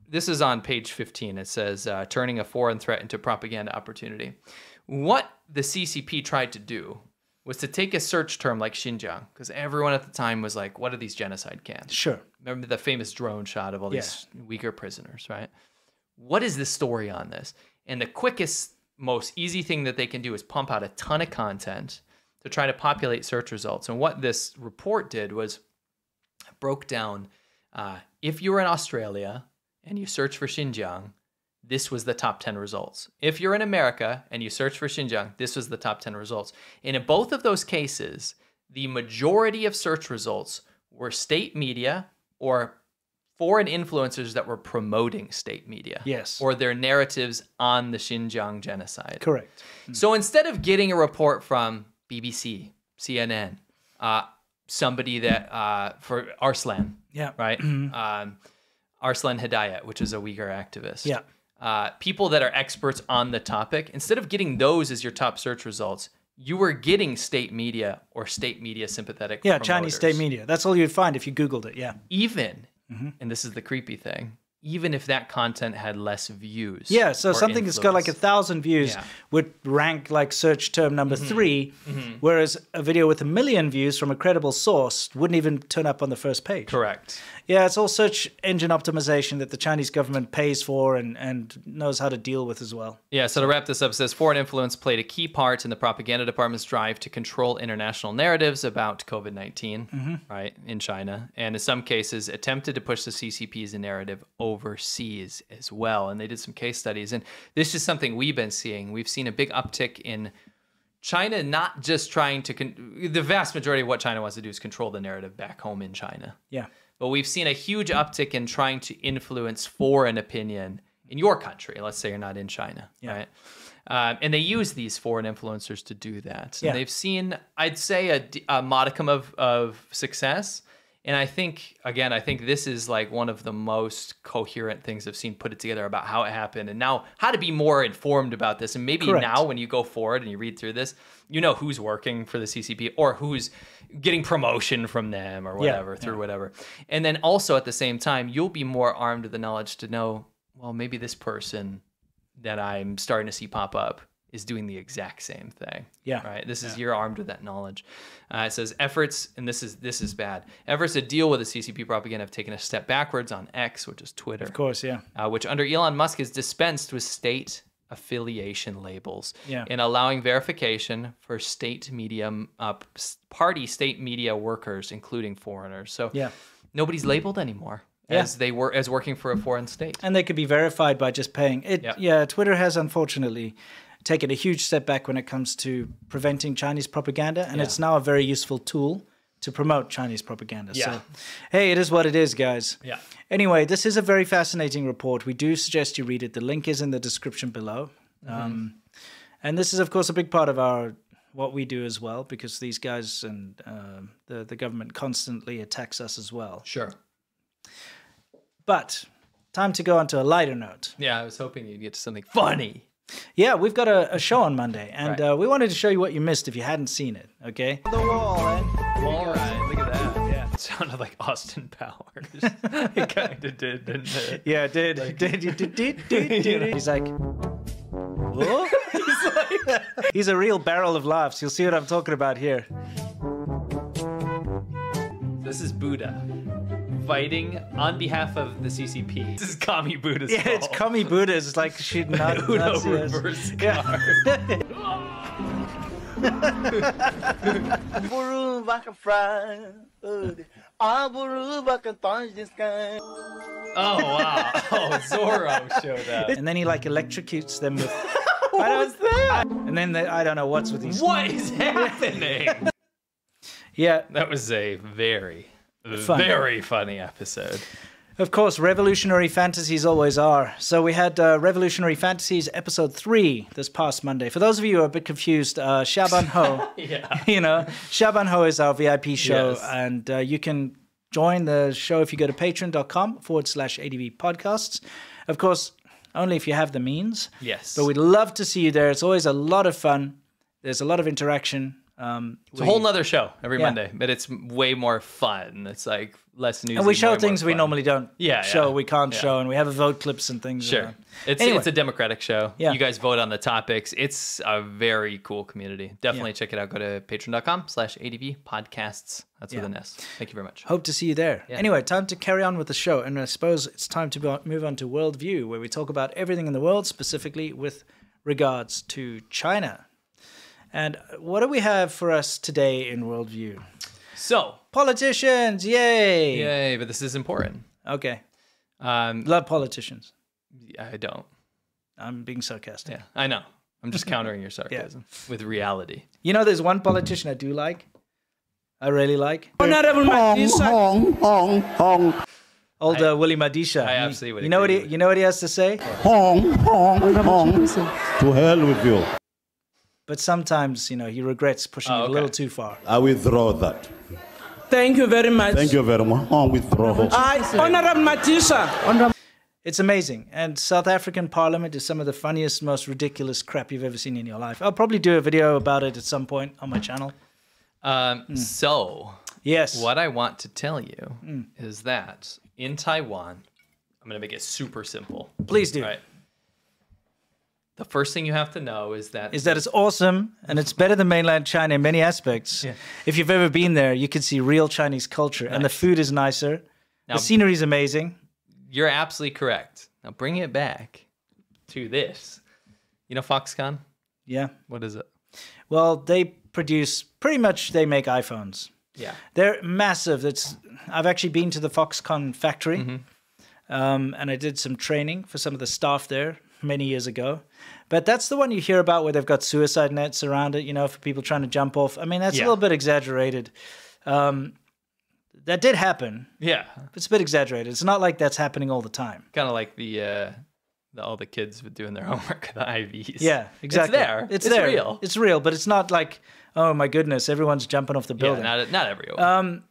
this is on page fifteen. It says, uh, turning a foreign threat into propaganda opportunity. What the C C P tried to do was to take a search term like Xinjiang, because everyone at the time was like, what are these genocide camps? Sure. Remember the famous drone shot of all yeah. these Uyghur prisoners, right? What is the story on this? And the quickest, most easy thing that they can do is pump out a ton of content to try to populate search results. And what this report did was broke down, uh, if you were in Australia and you search for Xinjiang, this was the top ten results. If you're in America and you search for Xinjiang, this was the top ten results. And in both of those cases, the majority of search results were state media or foreign influencers that were promoting state media yes. or their narratives on the Xinjiang genocide. Correct. Mm. So instead of getting a report from B B C, C N N, uh, somebody that, uh, for Arslan, yeah. right? um, Arslan Hidayat, which is a Uyghur activist. Yeah. Uh, people that are experts on the topic, instead of getting those as your top search results, you were getting state media or state media sympathetic Yeah, promoters. Chinese state media. That's all you'd find if you Googled it, yeah. Even... Mm-hmm. And this is the creepy thing, even if that content had less views. Yeah, so something influence. that's got like a thousand views yeah. would rank like search term number mm-hmm. three, mm-hmm. whereas a video with a million views from a credible source wouldn't even turn up on the first page. Correct. Yeah, it's all search engine optimization that the Chinese government pays for and, and knows how to deal with as well. Yeah, so to wrap this up, it says foreign influence played a key part in the propaganda department's drive to control international narratives about COVID nineteen, mm-hmm. right, in China, and in some cases attempted to push the C C P's narrative over overseas as well. And they did some case studies. And this is something we've been seeing. We've seen a big uptick in China not just trying to... Con the vast majority of what China wants to do is control the narrative back home in China. Yeah. But we've seen a huge uptick in trying to influence foreign opinion in your country. Let's say you're not in China, yeah. right? Um, and they use these foreign influencers to do that. And yeah. they've seen, I'd say, a, a modicum of, of success. And I think, again, I think this is like one of the most coherent things I've seen put it together about how it happened and now how to be more informed about this. And maybe Correct. Now when you go forward and you read through this, you know who's working for the C C P or who's getting promotion from them or whatever, yeah, through yeah. whatever. And then also at the same time, you'll be more armed with the knowledge to know, well, maybe this person that I'm starting to see pop up is doing the exact same thing. Yeah. Right. This is yeah. you're armed with that knowledge. Uh, it says efforts, and this is this is bad. Efforts to deal with the C C P propaganda have taken a step backwards on X, which is Twitter. Of course, yeah. Uh, which under Elon Musk is dispensed with state affiliation labels. Yeah. And allowing verification for state media uh, party state media workers, including foreigners. So yeah. nobody's labeled anymore. Yeah. As they were as working for a foreign state, and they could be verified by just paying it. Yep. Yeah, Twitter has unfortunately taken a huge step back when it comes to preventing Chinese propaganda, and yeah. it's now a very useful tool to promote Chinese propaganda. Yeah. So, hey, it is what it is, guys. Yeah. Anyway, this is a very fascinating report. We do suggest you read it. The link is in the description below. Mm-hmm. Um, and this is, of course, a big part of our what we do as well, because these guys and uh, the the government constantly attacks us as well. Sure. But time to go on to a lighter note. Yeah, I was hoping you'd get to something funny. Yeah, we've got a, a show on Monday, and right. uh, we wanted to show you what you missed if you hadn't seen it, okay? On the wall, and all right, look at that. Yeah. It sounded like Austin Powers. It kind of did, didn't it? Yeah, it did. Like... did, did, did, did, did, did. He's like... Whoa? He's like... He's a real barrel of laughs. You'll see what I'm talking about here. This is Buddha. Fighting on behalf of the C C P. This is Commie Buddha's Yeah, call. It's Commie Buddha's. It's like she not Uno reverse card. Yeah. Oh, wow. Oh, Zorro showed up. And then he like electrocutes them with... What was that? And then they, I don't know what's with these... What is happening? Yeah. That was a very... Funny. Very funny episode. Of course, revolutionary fantasies always are. So we had uh, Revolutionary Fantasies episode three this past Monday. For those of you who are a bit confused, uh, Shaban Ho, yeah. you know, Shaban Ho is our V I P show. Yes. And uh, you can join the show if you go to patreon.com forward slash ADB podcasts. Of course, only if you have the means. Yes. But we'd love to see you there. It's always a lot of fun. There's a lot of interaction. Um, it's we, a whole nother show every yeah. Monday, but it's way more fun. It's like less news. And we show things we normally don't yeah, show, yeah. we can't yeah. show, and we have a vote clips and things. Sure. And, uh, it's, anyway. It's a democratic show. Yeah. You guys vote on the topics. It's a very cool community. Definitely yeah. check it out. Go to patreon.com slash ADB podcasts. That's yeah. with an S. Thank you very much. Hope to see you there. Yeah. Anyway, time to carry on with the show. And I suppose it's time to move on to Worldview, where we talk about everything in the world, specifically with regards to China. And what do we have for us today in Worldview? So. Politicians, yay! Yay, but this is important. Okay. Um, Love politicians. I don't. I'm being sarcastic. Yeah, I know. I'm just countering your sarcasm yeah. with reality. You know, there's one politician I do like. I really like. Honorable Madisha. Hong, hong, hong, hong. Old uh, Willie Madisha. I absolutely you know what he, You know what he has to say? Hong, hong, hong. To hell with you. But sometimes, you know, he regrets pushing oh, okay. it a little too far. I withdraw that. Thank you very much. Thank you very much. I withdraw. I, Honorable Matisa. It's amazing. And South African Parliament is some of the funniest, most ridiculous crap you've ever seen in your life. I'll probably do a video about it at some point on my channel. Um, mm. So, yes. what I want to tell you mm. is that in Taiwan, I'm going to make it super simple. Please do. All right. The first thing you have to know is that... Is that it's awesome, and it's better than mainland China in many aspects. Yeah. If you've ever been there, you can see real Chinese culture, nice. And the food is nicer. Now, the scenery is amazing. You're absolutely correct. Now, bring it back to this. You know Foxconn? Yeah. What is it? Well, they produce... Pretty much, they make iPhones. Yeah. They're massive. It's, I've actually been to the Foxconn factory. Mm-hmm. Um, and I did some training for some of the staff there many years ago. But that's the one you hear about where they've got suicide nets around it, you know, for people trying to jump off. I mean, that's yeah. a little bit exaggerated. Um, that did happen. Yeah. It's a bit exaggerated. It's not like that's happening all the time. Kind of like the... Uh... all the kids were doing their homework at the I Vs. Yeah, exactly. It's there. It's, it's there. real. It's real, but it's not like, oh my goodness, everyone's jumping off the building. Yeah, not, not everyone. Um,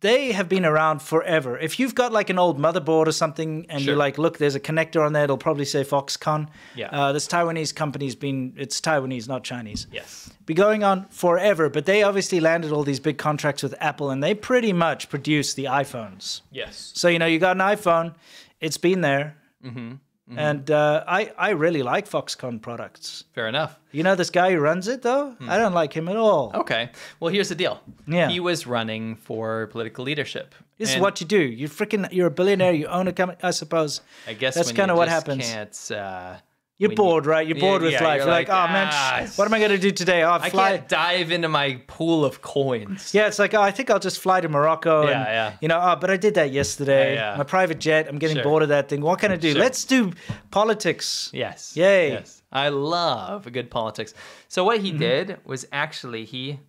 they have been around forever. If you've got like an old motherboard or something and sure. you're like, look, there's a connector on there, it'll probably say Foxconn. Yeah. Uh, this Taiwanese company's been, it's Taiwanese, not Chinese. Yes. Be going on forever, but they obviously landed all these big contracts with Apple and they pretty much produce the iPhones. Yes. So, you know, you got an iPhone, it's been there. Mm-hmm. Mm-hmm. And uh, I, I really like Foxconn products. Fair enough. You know this guy who runs it, though? Mm-hmm. I don't like him at all. Okay. Well, here's the deal. Yeah. He was running for political leadership. This and is what you do. You freaking, you're a billionaire. You own a company, I suppose. I guess that's kind of what happens. Can't, uh, you're bored, you, right? You're bored yeah, with yeah, life. You're, you're like, like, oh, man, ah, what am I going to do today? Oh, I fly. can't dive into my pool of coins. Yeah, it's like, oh, I think I'll just fly to Morocco. Yeah, and, yeah. You know, oh, but I did that yesterday. Yeah, yeah. My private jet, I'm getting sure. bored of that thing. What can I do? Sure. Let's do politics. Yes. Yay. Yes. I love good politics. So what he mm-hmm. did was actually he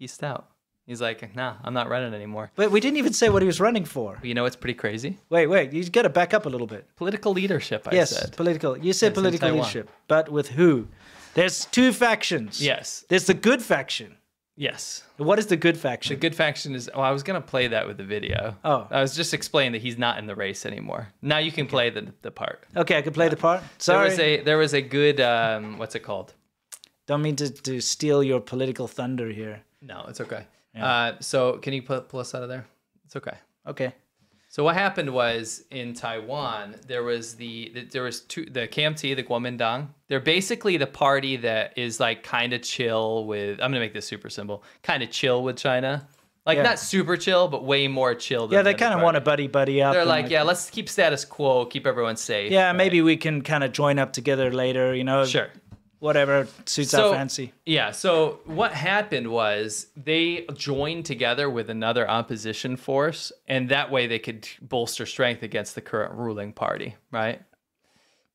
peaced out. He's like, nah, I'm not running anymore. But we didn't even say what he was running for. You know, it's pretty crazy. Wait, wait, you got to back up a little bit. Political leadership, I yes, said. Yes, political. You said it's political leadership, but with who? There's two factions. Yes. There's the good faction. Yes. What is the good faction? The good faction is, oh, I was going to play that with the video. Oh. I was just explaining that he's not in the race anymore. Now you can okay. play the, the part. Okay, I can play yeah. the part? Sorry. There was a, there was a good, um, what's it called? Don't mean to, to steal your political thunder here. No, it's okay. Yeah. Uh, so can you pull, pull us out of there? It's okay. Okay. So what happened was in Taiwan, there was the, the there was two, the K M T, the Kuomintang. They're basically the party that is like kind of chill with, I'm going to make this super simple, kind of chill with China. Like yeah. not super chill, but way more chill. Than yeah, they kind of want to buddy-buddy up. They're like, like, yeah, let's keep status quo, keep everyone safe. Yeah, right? Maybe we can kind of join up together later, you know. Sure. Whatever suits so, our fancy. Yeah, so what happened was they joined together with another opposition force, and that way they could bolster strength against the current ruling party, right?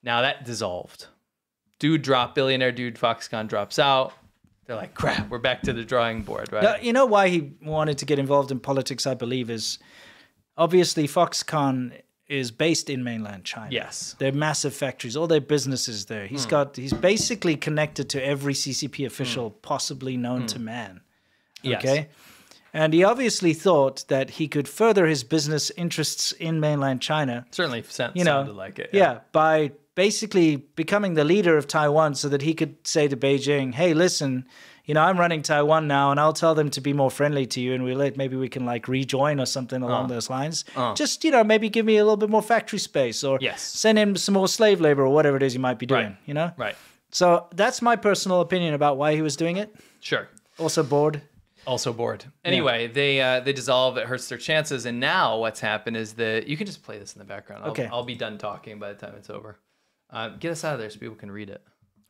Now that dissolved. Dude dropped, billionaire dude Foxconn drops out. They're like, crap, we're back to the drawing board, right? You know why he wanted to get involved in politics, I believe, is obviously Foxconn is based in mainland China. Yes. They're massive factories, all their businesses there. He's mm. got, he's basically connected to every C C P official mm. possibly known mm. to man. Okay. Yes. And he obviously thought that he could further his business interests in mainland China. Certainly sound, you know, sounded like it. Yeah. yeah. By basically becoming the leader of Taiwan so that he could say to Beijing, hey, listen, you know, I'm running Taiwan now and I'll tell them to be more friendly to you and we'll let, maybe we can like rejoin or something along uh, those lines. Uh, Just, you know, maybe give me a little bit more factory space or yes. send in some more slave labor or whatever it is you might be doing, right. you know? Right. So that's my personal opinion about why he was doing it. Sure. Also bored. Also bored. Anyway, yeah. they uh, they dissolve. It hurts their chances. And now what's happened is that you can just play this in the background. I'll, okay. I'll be done talking by the time it's over. Uh, get us out of there so people can read it.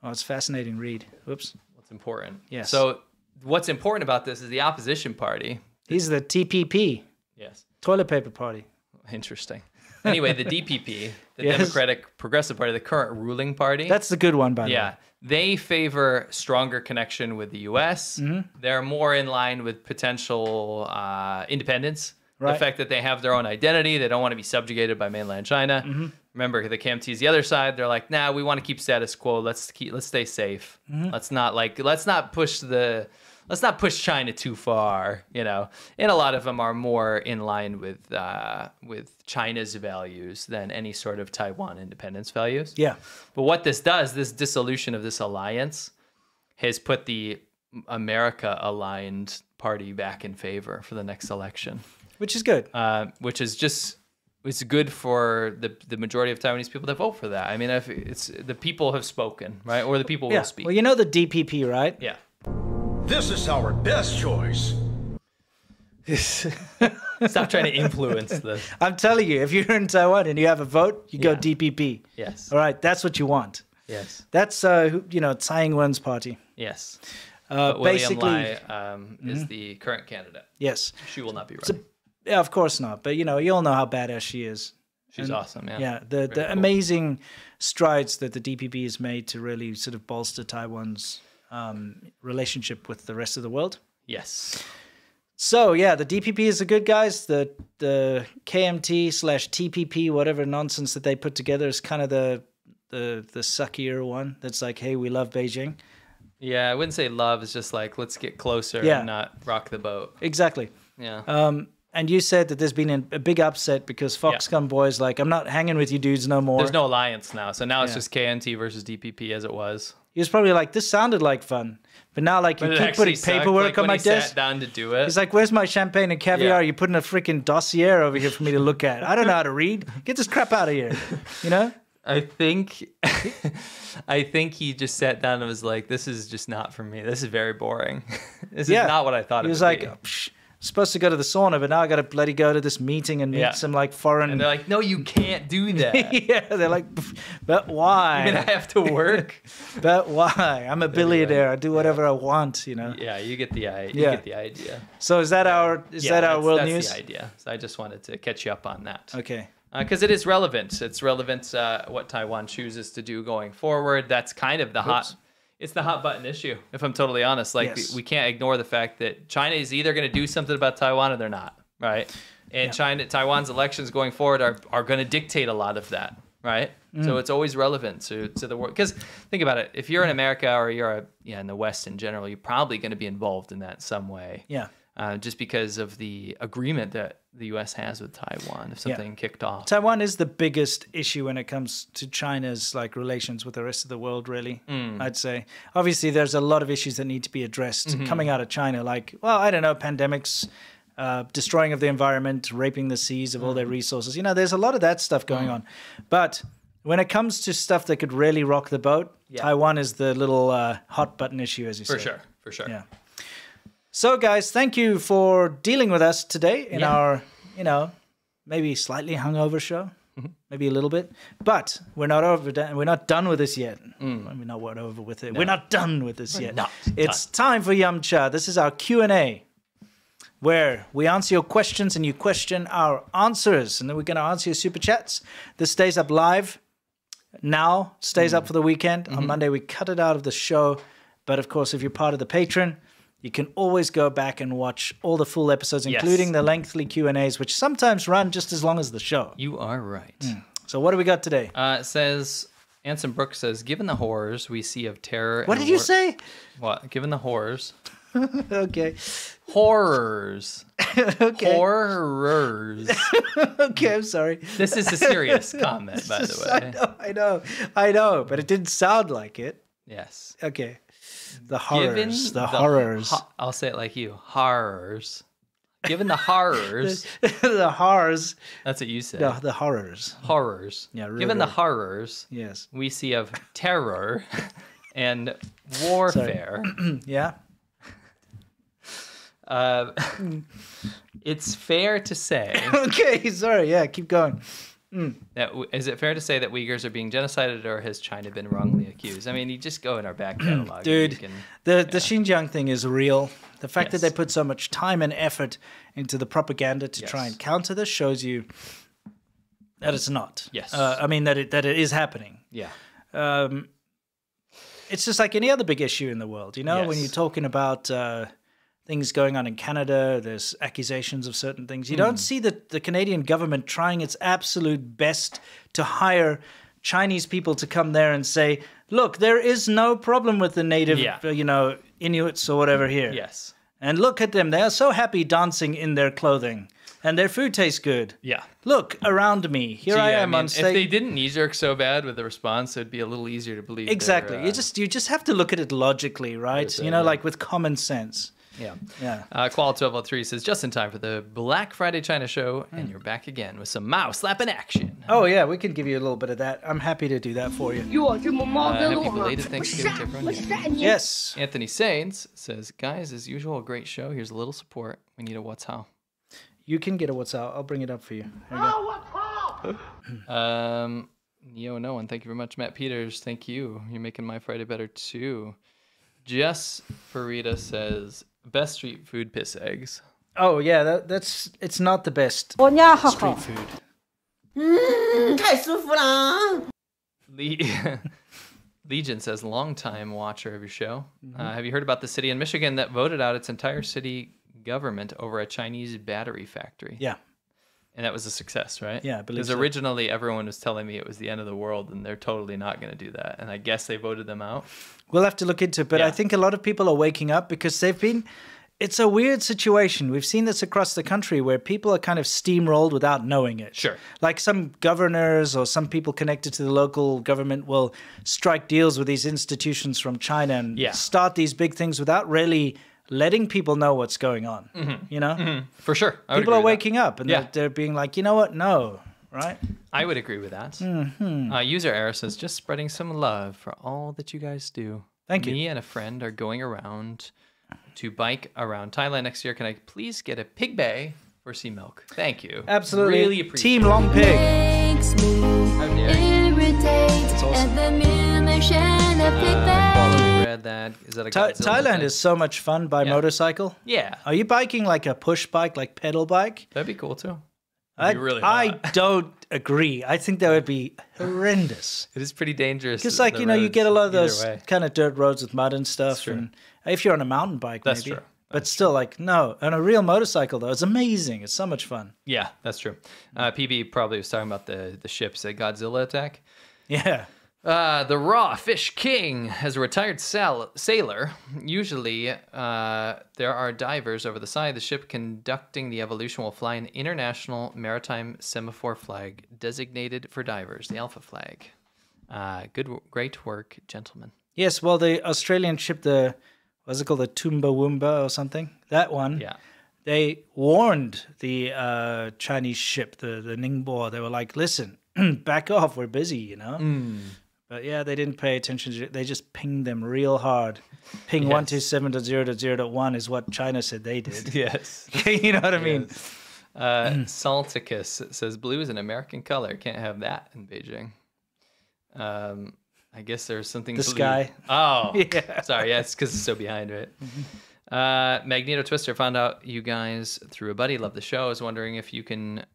Oh, it's fascinating read. Whoops. What's important. Yes. So what's important about this is the opposition party. These are the T P P. Yes. Toilet paper party. Interesting. Anyway, the D P P, the yes. Democratic Progressive Party, the current ruling party. That's the good one, by the yeah, way. Yeah. They favor stronger connection with the U S. Mm-hmm. They're more in line with potential uh, independence. Right. The fact that they have their own identity. They don't want to be subjugated by mainland China. Mm-hmm. Remember, the K M T is the other side. They're like, nah, we want to keep status quo. Let's keep, let's stay safe. Mm-hmm. Let's not like, let's not push the, let's not push China too far, you know. And a lot of them are more in line with uh, with China's values than any sort of Taiwan independence values. Yeah. But what this does, this dissolution of this alliance, has put the America aligned party back in favor for the next election, which is good. Uh, which is just. It's good for the the majority of Taiwanese people that vote for that. I mean, if it's the people have spoken, right? Or the people yeah. will speak. Well, you know the D P P, right? Yeah. This is our best choice. Stop trying to influence this. I'm telling you, if you're in Taiwan and you have a vote, you yeah. go D P P. Yes. All right, that's what you want. Yes. That's uh, you know, Tsai Ing-wen's party. Yes. Uh, but basically, William Lai, um, mm-hmm. is the current candidate. Yes. She will not be running. So, yeah, of course not. But, you know, you all know how badass she is. She's and, awesome, yeah. Yeah, the, the cool. amazing strides that the D P P has made to really sort of bolster Taiwan's um, relationship with the rest of the world. Yes. So, yeah, the D P P is the good guys. The the K M T slash T P P, whatever nonsense that they put together, is kind of the, the, the suckier one that's like, hey, we love Beijing. Yeah, I wouldn't say love. It's just like, let's get closer yeah. and not rock the boat. Exactly. Yeah. Um, and you said that there's been a big upset because Foxconn yeah. boys like, I'm not hanging with you dudes no more. There's no alliance now. So now yeah. it's just K M T versus D P P as it was. He was probably like, this sounded like fun. But now, like, you but keep putting paperwork like, on my desk. Sat down to do it. He's like, where's my champagne and caviar? Yeah. You're putting a freaking dossier over here for me to look at. I don't know how to read. Get this crap out of here. You know? I think I think he just sat down and was like, this is just not for me. This is very boring. This yeah. is not what I thought it would be. He was like, oh, psh, I'm supposed to go to the sauna, but now I got to bloody go to this meeting and meet yeah. some, like, foreign... And they're like, no, you can't do that. Yeah, they're like, but why? You mean I have to work? But why? I'm a billionaire. I do whatever yeah. I want, you know? Yeah, you get the, you yeah. get the idea. So is that our, is yeah, that our world that's news? That's the idea. So I just wanted to catch you up on that. Okay. Because uh, it is relevant. It's relevant uh, what Taiwan chooses to do going forward. That's kind of the Oops. hot... It's the hot button issue, if I'm totally honest. Like, yes. we can't ignore the fact that China is either going to do something about Taiwan or they're not, right? And yeah. China, Taiwan's elections going forward are, are going to dictate a lot of that, right? Mm. So it's always relevant to, to the world. Because think about it. If you're in America or you're a, yeah, in the West in general, you're probably going to be involved in that some way. Yeah. Uh, just because of the agreement that the U S has with Taiwan, if something yeah. kicked off. Taiwan is the biggest issue when it comes to China's like relations with the rest of the world, really, mm. I'd say. Obviously, there's a lot of issues that need to be addressed mm-hmm. coming out of China, like, well, I don't know, pandemics, uh, destroying of the environment, raping the seas of mm. all their resources. You know, there's a lot of that stuff going mm. on. But when it comes to stuff that could really rock the boat, yeah. Taiwan is the little uh, hot button issue, as you say. For sure, for sure. Yeah. So, guys, thank you for dealing with us today in yeah. our, you know, maybe slightly hungover show, mm-hmm. maybe a little bit. But we're not over. We're not done with this yet. Mm. We're not over with it. No. We're not done with this we're yet. Not it's done. Time for Yum Cha. This is our Q and A, where we answer your questions and you question our answers, and then we're going to answer your super chats. This stays up live now. Stays mm. up for the weekend. Mm-hmm. On Monday we cut it out of the show, but of course, if you're part of the patron. You can always go back and watch all the full episodes, including yes. the lengthy Q and A's, which sometimes run just as long as the show. You are right. Mm. So what do we got today? Uh, it says, Anson Brooks says, given the horrors we see of terror... What did you say? What? Given the horrors. Okay. Horrors. Okay. Horrors. Okay, I'm sorry. This is a serious comment, by the way. I know, I know, I know, but it didn't sound like it. Yes. Okay. The horrors, the, the horrors. Ho I'll say it like you, horrors. Given the horrors. the, the horrors. That's what you said. No, the horrors. Horrors. Yeah, really. Given the horrors, yes. we see of terror and warfare. yeah. Uh, it's fair to say. Okay, sorry. Yeah, keep going. Mm. That, is it fair to say that Uyghurs are being genocided, or has China been wrongly accused? I mean, you just go in our back catalog. Dude, can, the, yeah. the Xinjiang thing is real. The fact yes. that they put so much time and effort into the propaganda to yes. try and counter this shows you that it's not. Yes. Uh, I mean, that it, that it is happening. Yeah. Um, it's just like any other big issue in the world, you know, yes. when you're talking about... Uh, things going on in Canada, there's accusations of certain things. You mm. don't see the, the Canadian government trying its absolute best to hire Chinese people to come there and say, look, there is no problem with the native, yeah. uh, you know, Inuits or whatever here. Yes. And look at them. They are so happy dancing in their clothing. And their food tastes good. Yeah. Look, around me. Here Gee, I am I mean, on stage. If they didn't knee-jerk so bad with the response, it'd be a little easier to believe. Exactly. Uh, you just you just have to look at it logically, right? You know, uh, like with common sense. Yeah. yeah. Uh, Qual twelve oh three says, just in time for the Black Friday China show, mm. and you're back again with some mouse slapping action. Oh, yeah, we can give you a little bit of that. I'm happy to do that for you. You are uh, happy belated Thanksgiving to everyone. Yeah. Yes. Anthony Sains says, guys, as usual, a great show. Here's a little support. We need a what's how. You can get a what's how. I'll bring it up for you. Oh, what's how? um, Neo No One, thank you very much. Matt Peters, thank you. You're making my Friday better, too. Jess Farida says... Best street food piss eggs. Oh yeah, that, that's it's not the best street food. Mm, 太舒服了. Le- Legion says, long-time watcher of your show. Mm-hmm. Uh, have you heard about the city in Michigan that voted out its entire city government over a Chinese battery factory? Yeah. And that was a success, right? Yeah, I believe so. Because originally everyone was telling me it was the end of the world and they're totally not going to do that. And I guess they voted them out. We'll have to look into it. But yeah. I think a lot of people are waking up because they've been... It's a weird situation. We've seen this across the country where people are kind of steamrolled without knowing it. Sure. Like some governors or some people connected to the local government will strike deals with these institutions from China and yeah. start these big things without really... letting people know what's going on, mm-hmm. you know? Mm-hmm. For sure. I people are waking up and yeah. they're, they're being like, you know what? No, right? I would agree with that. Mm-hmm. Uh, user error says, just spreading some love for all that you guys do. Thank you. Me and a friend are going around to bike around Thailand next year. Can I please get a pig bay for sea milk? Thank you. Absolutely. Really appreciate it. Team Long Pig. How dare you. It's awesome. That is that a Th Thailand thing? Is so much fun by yeah. motorcycle. Yeah. Are you biking like a push bike, like pedal bike? That'd be cool too. That'd I, be really I don't agree. I think that would be horrendous. It is pretty dangerous. Because like, you know, you get a lot of those way. kind of dirt roads with mud and stuff. And if you're on a mountain bike, that's maybe. True. But that's still true. Like, no. On a real motorcycle though, it's amazing. It's so much fun. Yeah, that's true. Uh, P B probably was talking about the, the ships, the Godzilla attack. Yeah. Uh, the raw fish king has a retired sal sailor. Usually, uh, there are divers over the side of the ship conducting the evolution. Will fly an international maritime semaphore flag designated for divers, the Alpha flag. Uh, good, great work, gentlemen. Yes, well, the Australian ship, the what's it called, the Toowoomba or something? That one. Yeah. They warned the uh, Chinese ship, the the Ningbo. They were like, "Listen, back off. We're busy, you know." Mm. But yeah, they didn't pay attention to it. They just pinged them real hard. Ping yes. one two seven dot zero dot zero dot one is what China said they did. Yes. You know what I mean? Yes. Uh, Salticus says, blue is an American color. Can't have that in Beijing. Um, I guess there's something... The blue. Sky. Oh, yeah. Sorry. Yeah, it's because it's so behind, right? Uh, Magneto Twister found out you guys through a buddy. Love the show. I was wondering if you can...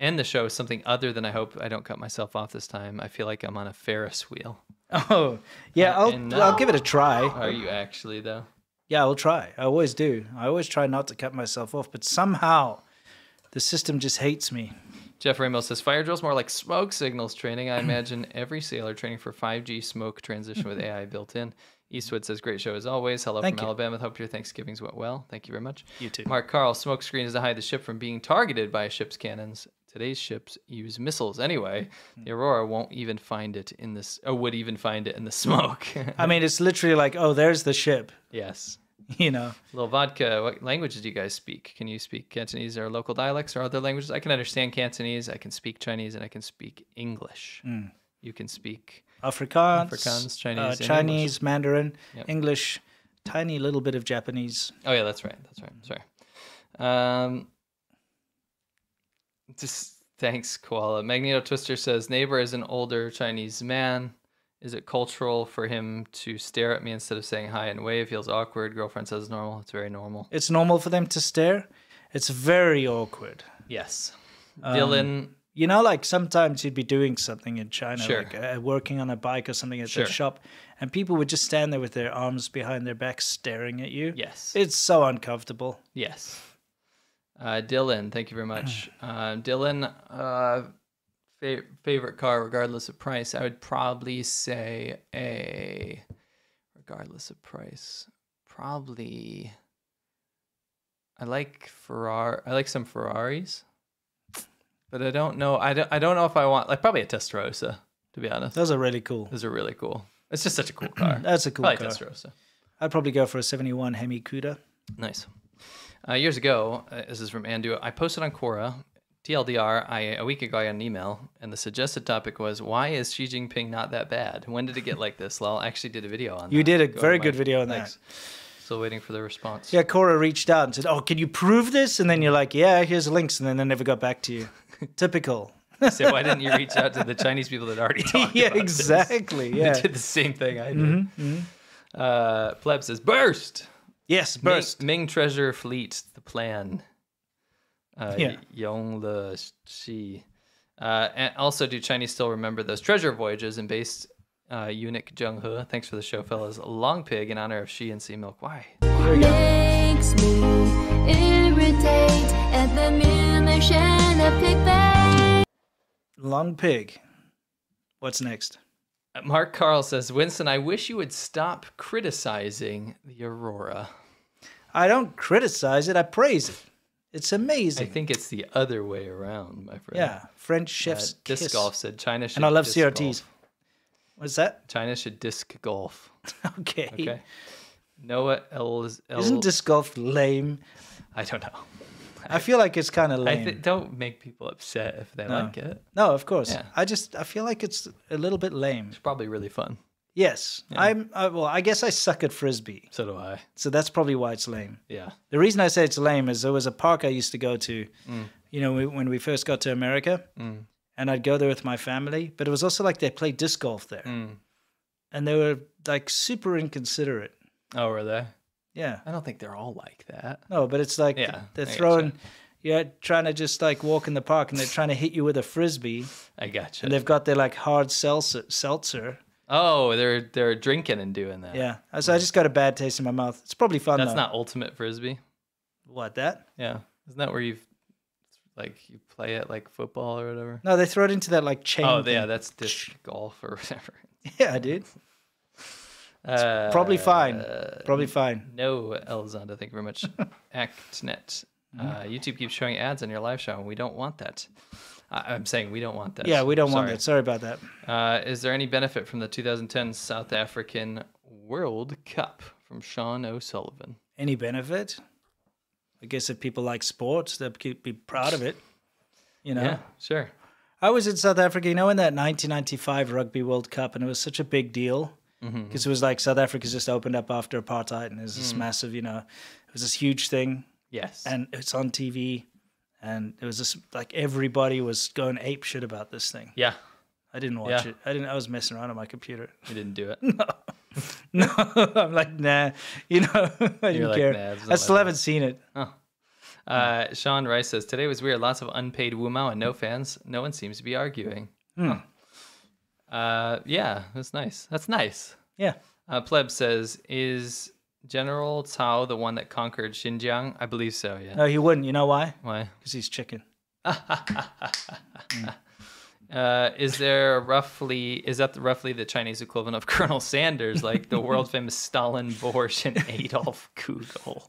end the show is something other than I hope I don't cut myself off this time. I feel like I'm on a Ferris wheel. Oh, yeah, I'll, and, uh, I'll give it a try. Are you actually, though? Yeah, I'll try. I always do. I always try not to cut myself off, but somehow the system just hates me. Jeff Ramos says, fire drills more like smoke signals training. I imagine every sailor training for five G smoke transition with A I built in. Eastwood says, great show as always. Hello Thank from you. Alabama. Hope your Thanksgivings went well. Thank you very much. You too. Mark Carl, smoke screen is to hide the ship from being targeted by a ship's cannons. Today's ships use missiles anyway. The Aurora won't even find it in this, or would even find it in the smoke. I mean, it's literally like, oh, there's the ship. Yes. You know. Little Vodka, what languages do you guys speak? Can you speak Cantonese or local dialects or other languages? I can understand Cantonese, I can speak Chinese, and I can speak English. Mm. You can speak Afrikaans, Afrikaans Chinese, uh, Chinese English. Mandarin, yep. English, tiny little bit of Japanese. Oh, yeah, that's right. That's right. Sorry. Um, Just thanks, Koala. Magneto Twister says, neighbor is an older Chinese man. Is it cultural for him to stare at me instead of saying hi and wave? Feels awkward. Girlfriend says normal. It's very normal. It's normal for them to stare? It's very awkward. Yes. Um, Dylan. You know, like sometimes you'd be doing something in China, sure. like uh, working on a bike or something at sure. the shop, and people would just stand there with their arms behind their back staring at you. Yes. It's so uncomfortable. Yes. Uh, Dylan, thank you very much. Uh, Dylan, uh, fa favorite car, regardless of price, I would probably say a, regardless of price, probably, I like Ferrari, I like some Ferraris, but I don't know, I don't, I don't know if I want, like probably a Testarossa, to be honest. Those are really cool. Those are really cool. It's just such a cool car. That's a cool probably car. Testarossa. I'd probably go for a seventy-one Hemi Cuda. Nice. Uh, years ago, uh, this is from Andu, I posted on Quora, T L D R, I, a week ago I got an email, and the suggested topic was, why is Xi Jinping not that bad? When did it get like this? Lol, I actually did a video on that. You did a go very good my, video on thanks. That. Still waiting for the response. Yeah, Quora reached out and said, oh, can you prove this? And then you're like, yeah, here's the links, and then they never got back to you. Typical. So why didn't you reach out to the Chinese people that already talked yeah, about exactly, this? Yeah, exactly. They did the same thing I did. Mm-hmm, mm-hmm. Uh, Pleb says, burst! Yes, burst. Ming, Ming Treasure Fleet, the plan. Uh, yeah. Yong Le Shi. Uh, and also, do Chinese still remember those treasure voyages? And based uh, eunuch Zheng He, thanks for the show, fellas. Long pig in honor of Xi and Sea Milk. Why? Makes me irritate at the munition of pig bank. Long pig. What's next? Mark Carl says, Winston, I wish you would stop criticizing the Aurora. I don't criticize it. I praise it. It's amazing. I think it's the other way around, my friend. Yeah, French chef's uh, disc kiss. Golf said China should. And I love disc C R Ts. Golf. What's that? China should disc golf. Okay. Okay. Noah L. L Isn't disc golf lame? I don't know. I, I feel like it's kind of lame. I th don't make people upset if they no. like it. No, of course. Yeah. I just I feel like it's a little bit lame. It's probably really fun. Yes, yeah. I'm. Uh, well, I guess I suck at frisbee. So do I. So that's probably why it's lame. Yeah. The reason I say it's lame is there was a park I used to go to, mm. you know, we, when we first got to America, mm. and I'd go there with my family. But it was also like they played disc golf there, mm. and they were like super inconsiderate. Oh, were they? Yeah. I don't think they're all like that. No, but it's like yeah, they're throwing. You're trying to just like walk in the park, and they're trying to hit you with a frisbee. I gotcha. And they've got their like hard seltzer. seltzer Oh, they're they're drinking and doing that. Yeah, so I just got a bad taste in my mouth. It's probably fun. That's though. Not ultimate frisbee. What that? Yeah, isn't that where you like you play it like football or whatever? No, they throw it into that like chain. Oh thing. Yeah, that's disc golf or whatever. Yeah, dude. It's uh, probably fine. Uh, probably fine. No, Elizondo, thank you very much. ActNet, mm. uh, YouTube keeps showing ads on your live show, and we don't want that. I'm saying we don't want that. Yeah, we don't Sorry. want that. Sorry about that. Uh, is there any benefit from the two thousand ten South African World Cup from Sean O'Sullivan? Any benefit? I guess if people like sports, they'll be proud of it. You know? Yeah, sure. I was in South Africa, you know, in that nineteen ninety-five Rugby World Cup, and it was such a big deal because mm-hmm. it was like South Africa's just opened up after apartheid, and it was this mm. massive, you know, it was this huge thing. Yes. And it's on T V. And it was just like everybody was going ape shit about this thing. Yeah, I didn't watch yeah. it. I didn't. I was messing around on my computer. You didn't do it. No, no. I'm like nah. You know, I You're didn't like, care. Nah, I still haven't that. seen it. Oh. Uh, yeah. Sean Rice says today was weird. Lots of unpaid Wumao and no fans. No one seems to be arguing. Mm. Uh, yeah, that's nice. That's nice. Yeah. Uh, Pleb says is General Cao the one that conquered Xinjiang? I believe so, yeah. No, he wouldn't. You know why? Why? Because he's chicken. mm. uh, is there roughly, is that the, roughly the Chinese equivalent of Colonel Sanders, like the world-famous Stalin, Borscht, and Adolf Kugel?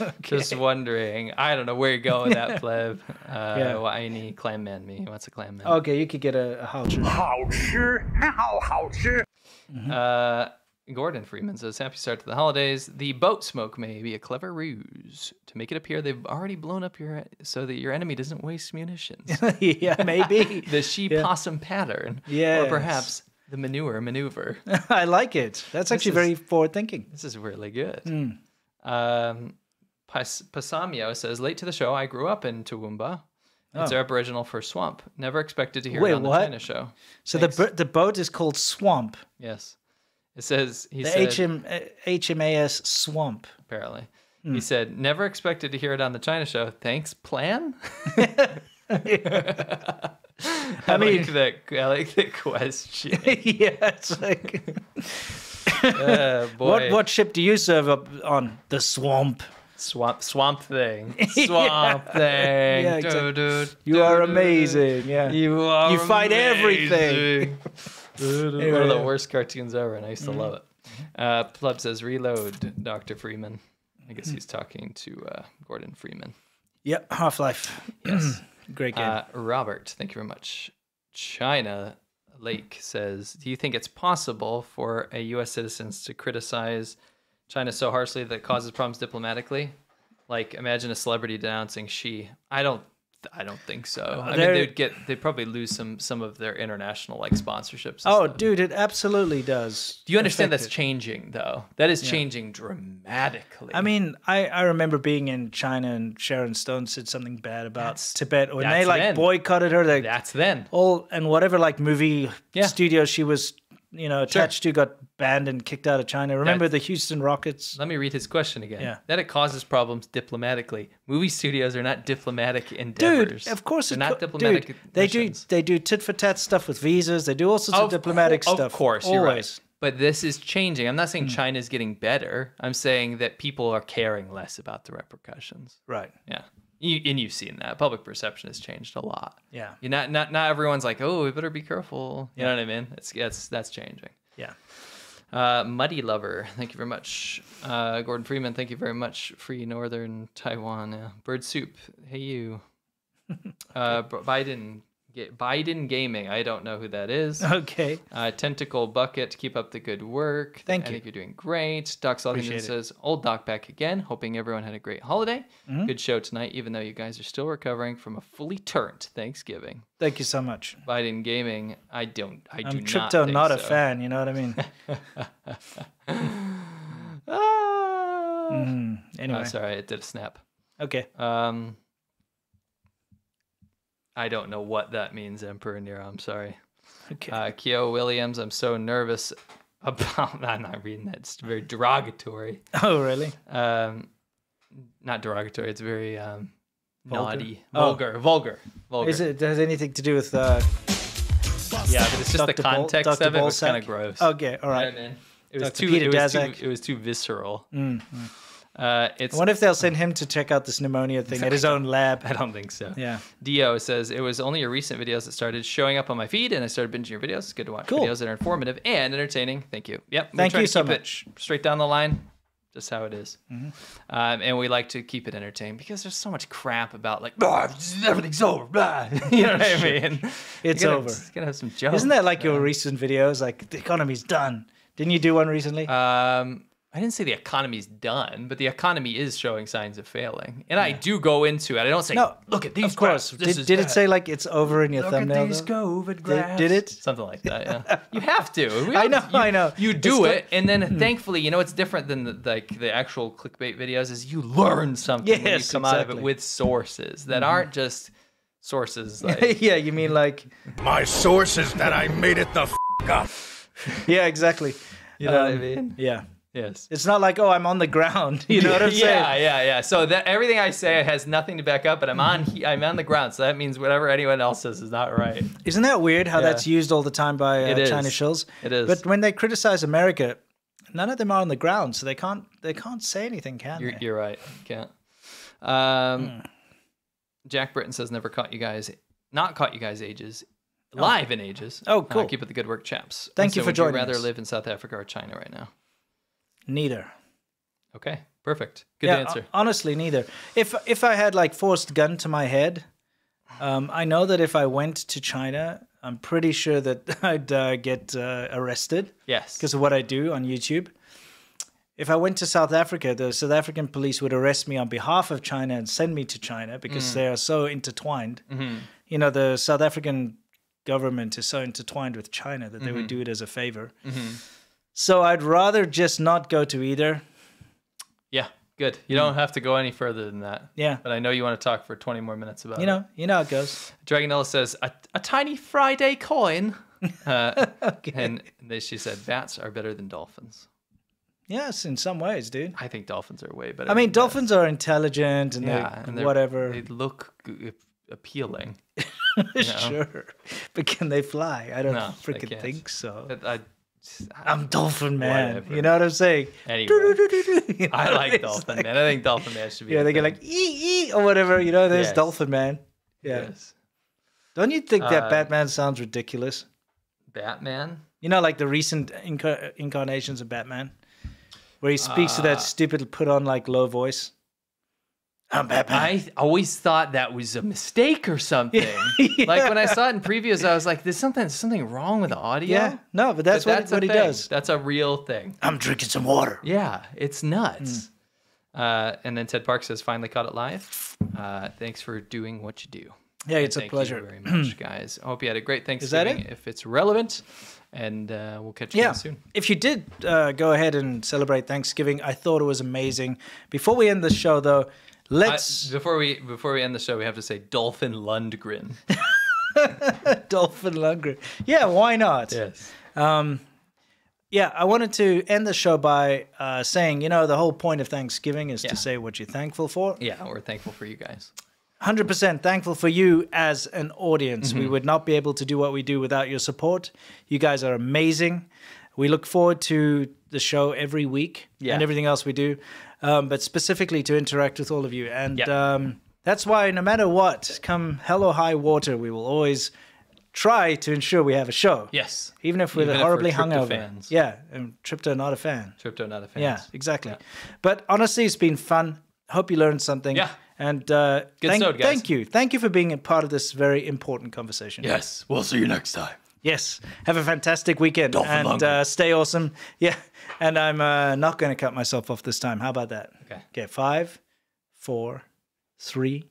Okay. Just wondering. I don't know where you're going with that, pleb. Uh, yeah. Why well, need clam man me? What's a clam man? Okay, you could get a, a hao-chi. Hao-chi. Mm-hmm. Uh... Gordon Freeman says, happy start to the holidays. The boat smoke may be a clever ruse to make it appear they've already blown up your so that your enemy doesn't waste munitions. Yeah, maybe. The she yeah. possum pattern. Yeah. Or perhaps the manure maneuver. I like it. That's actually is, very forward thinking. This is really good. Mm. Um, Pas Pasamio says, late to the show, I grew up in Toowoomba. It's oh. Aboriginal for swamp. Never expected to hear Wait, it on what? the China Show. So Thanks. the the boat is called swamp. Yes. It says he the said, H M A S swamp. Apparently, mm. he said, "Never expected to hear it on the China Show." Thanks, plan. I, I mean, like that. I like the question. Yeah, it's like, uh, boy. What what ship do you serve up on the swamp? Swamp swamp thing. Swamp yeah. thing. Yeah, exactly. do, do, you do, are amazing. Yeah, you are. You fight amazing. everything. Anyway. One of the worst cartoons ever, and I used to mm. love it. Uh, Pleb says, reload, Doctor Freeman. I guess he's talking to uh, Gordon Freeman. Yep, Half-Life. Yes. Great game. Uh, Robert, thank you very much. China Lake says, do you think it's possible for a U S citizens to criticize China so harshly that it causes problems diplomatically? Like, imagine a celebrity denouncing Xi. I don't I don't think so. Uh, I mean, they'd get they'd probably lose some some of their international like sponsorships. Oh, stuff. dude, it absolutely does. Do you understand that's it. changing though? That is yeah. changing dramatically. I mean, I I remember being in China and Sharon Stone said something bad about that's, Tibet, or they like then. boycotted her. They, that's then all and whatever like movie yeah. studio she was you know, attached sure. to got banned and kicked out of China. Remember That's, the Houston Rockets? Let me read his question again. Yeah. That it causes problems diplomatically. Movie studios are not diplomatic endeavors. Dude, of course it's not diplomatic. Dude, they do they do tit for tat stuff with visas. They do all sorts of, of diplomatic stuff. Of course, always. You're right. But this is changing. I'm not saying mm. China's getting better. I'm saying that people are caring less about the repercussions. Right. Yeah. You, and you've seen that. Public perception has changed a lot. Yeah. You're not, not, not everyone's like, oh, we better be careful. You yeah. know what I mean? It's, that's, that's changing. Yeah. Uh, Muddy Lover, thank you very much. Uh, Gordon Freeman, thank you very much. Free Northern Taiwan. Yeah. Bird Soup, hey you. Uh, Biden, Biden Gaming, I don't know who that is. Okay. Uh, Tentacle Bucket, keep up the good work. Thank I you. I think you're doing great. Doc Sullivan says, old Doc back again, hoping everyone had a great holiday. Mm-hmm. Good show tonight, even though you guys are still recovering from a fully turned Thanksgiving. Thank you so much. Biden Gaming, I don't, I I'm do not think I'm not a so. fan, you know what I mean? ah. mm, anyway. Oh, sorry, it did a snap. Okay. Um... I don't know what that means, Emperor Nero. I'm sorry. Okay. Uh, Keo Williams, I'm so nervous about... I'm not reading that. It's very derogatory. Oh, really? Um, not derogatory. It's very um, vulgar? naughty. Vulgar. Oh. Vulgar. Vulgar. Is it, does it have anything to do with... Uh... Yeah, but it's just Doctor the context Bol Doctor of it was kind of gross. Okay, all right. Know, it, was too, it, was too, it was too visceral. Mm, mm. Uh, it's, I wonder if they'll send him to check out this pneumonia thing at his own lab. I don't think so. Yeah. Dio says, it was only your recent videos that started showing up on my feed, and I started binging your videos. It's good to watch cool. videos that are informative and entertaining. Thank you. Yep. Thank you so much. Straight down the line. Just how it is. Mm-hmm. um, and we like to keep it entertaining because there's so much crap about like, everything's over. Blah. You know what I mean? It's gotta, over. It's gonna have some jokes. Isn't that like your recent videos? Like, the economy's done. Didn't you do one recently? Um... I didn't say the economy's done, but the economy is showing signs of failing. And yeah. I do go into it. I don't say, no, look at these Of course. Graphs. Did, did it say, like, it's over in your look thumbnail? Look at these though? COVID graphs. Did, did it? Something like that, yeah. You have to. Really, I know, you, I know. You do it's it, and then thankfully, you know, it's different than the, like the actual clickbait videos is you learn something yes, when you come exactly. out of it with sources that mm-hmm. aren't just sources. Like, yeah, you mean like... My sources that I made it the f*** up. Yeah, exactly. You know um, what I mean? Yeah. Yes. It's not like, oh, I'm on the ground. You know what I'm yeah, saying? Yeah, yeah, yeah. So that everything I say has nothing to back up, but I'm on he I'm on the ground. So that means whatever anyone else says is not right. Isn't that weird how yeah. that's used all the time by uh, China shills? It is. But when they criticize America, none of them are on the ground, so they can't they can't say anything, can you're, they? You're right. Can't. Um, mm. Jack Britton says never caught you guys not caught you guys ages. Live oh. in ages. Oh, cool. Uh, keep up the good work, chaps. Thank so you for joining us. Would you rather us. live in South Africa or China right now? Neither. Okay, perfect. Good yeah, answer. Honestly, neither. If if I had like forced gun to my head, um, I know that if I went to China, I'm pretty sure that I'd uh, get uh, arrested. Yes. Because of what I do on YouTube. If I went to South Africa, the South African police would arrest me on behalf of China and send me to China because mm. they are so intertwined. Mm-hmm. You know, the South African government is so intertwined with China that they mm-hmm. would do it as a favor. Mm-hmm. So I'd rather just not go to either. Yeah, good. You mm. don't have to go any further than that. Yeah. But I know you want to talk for twenty more minutes about you know, it. You know how it goes. Dragonella says, a, a tiny Friday coin. Uh, okay. And then she said, bats are better than dolphins. Yes, in some ways, dude. I think dolphins are way better. I mean, dolphins bats. are intelligent and, yeah, they, and whatever. They look appealing. you know? Sure. But can they fly? I don't no, freaking think so. I, I, I'm Dolphin Man. Whatever. You know what I'm saying? Anyway, do, do, do, do, you know I like Dolphin like, Man. I think Dolphin Man should be. Yeah, they thing. get like ee ee or whatever. You know, there's yes. Dolphin Man. Yeah. Yes. Don't you think that uh, Batman sounds ridiculous? Batman? You know, like the recent inc incarnations of Batman, where he speaks uh, to that stupid put on like low voice. I'm Batman. I always thought that was a mistake or something. yeah. Like when I saw it in previews, I was like, "There's something, something wrong with the audio." Yeah, no, but that's but what, that's what he thing. does. That's a real thing. I'm drinking some water. Yeah, it's nuts. Mm. Uh, and then Ted Park says, "Finally caught it live. Uh, thanks for doing what you do." Yeah, it's and a pleasure. Thank you very much, guys. I hope you had a great Thanksgiving. Is that it? If it's relevant, and uh, we'll catch you yeah. soon. If you did uh, go ahead and celebrate Thanksgiving, I thought it was amazing. Before we end the show, though. Let's uh, before we before we end the show, we have to say Dolphin Lundgren. Dolphin Lundgren, yeah, why not? Yes. Um, Yeah, I wanted to end the show by uh, saying, you know, the whole point of Thanksgiving is yeah. to say what you're thankful for. Yeah, we're thankful for you guys. one hundred percent thankful for you as an audience. Mm-hmm. We would not be able to do what we do without your support. You guys are amazing. We look forward to the show every week yeah. and everything else we do, um, but specifically to interact with all of you. And yeah. um, that's why no matter what, come hell or high water, we will always try to ensure we have a show. Yes. Even if we're horribly hungover. Yeah. And Tripto not a fan. Tripto not a fan. Yeah, exactly. Yeah. But honestly, it's been fun. Hope you learned something. Yeah. And uh, Good thank, episode, guys. thank you. Thank you for being a part of this very important conversation. Yes. We'll see you next time. Yes. Have a fantastic weekend. Dolphin and uh, stay awesome. Yeah. And I'm uh, not going to cut myself off this time. How about that? Okay. Okay. Five, four, three,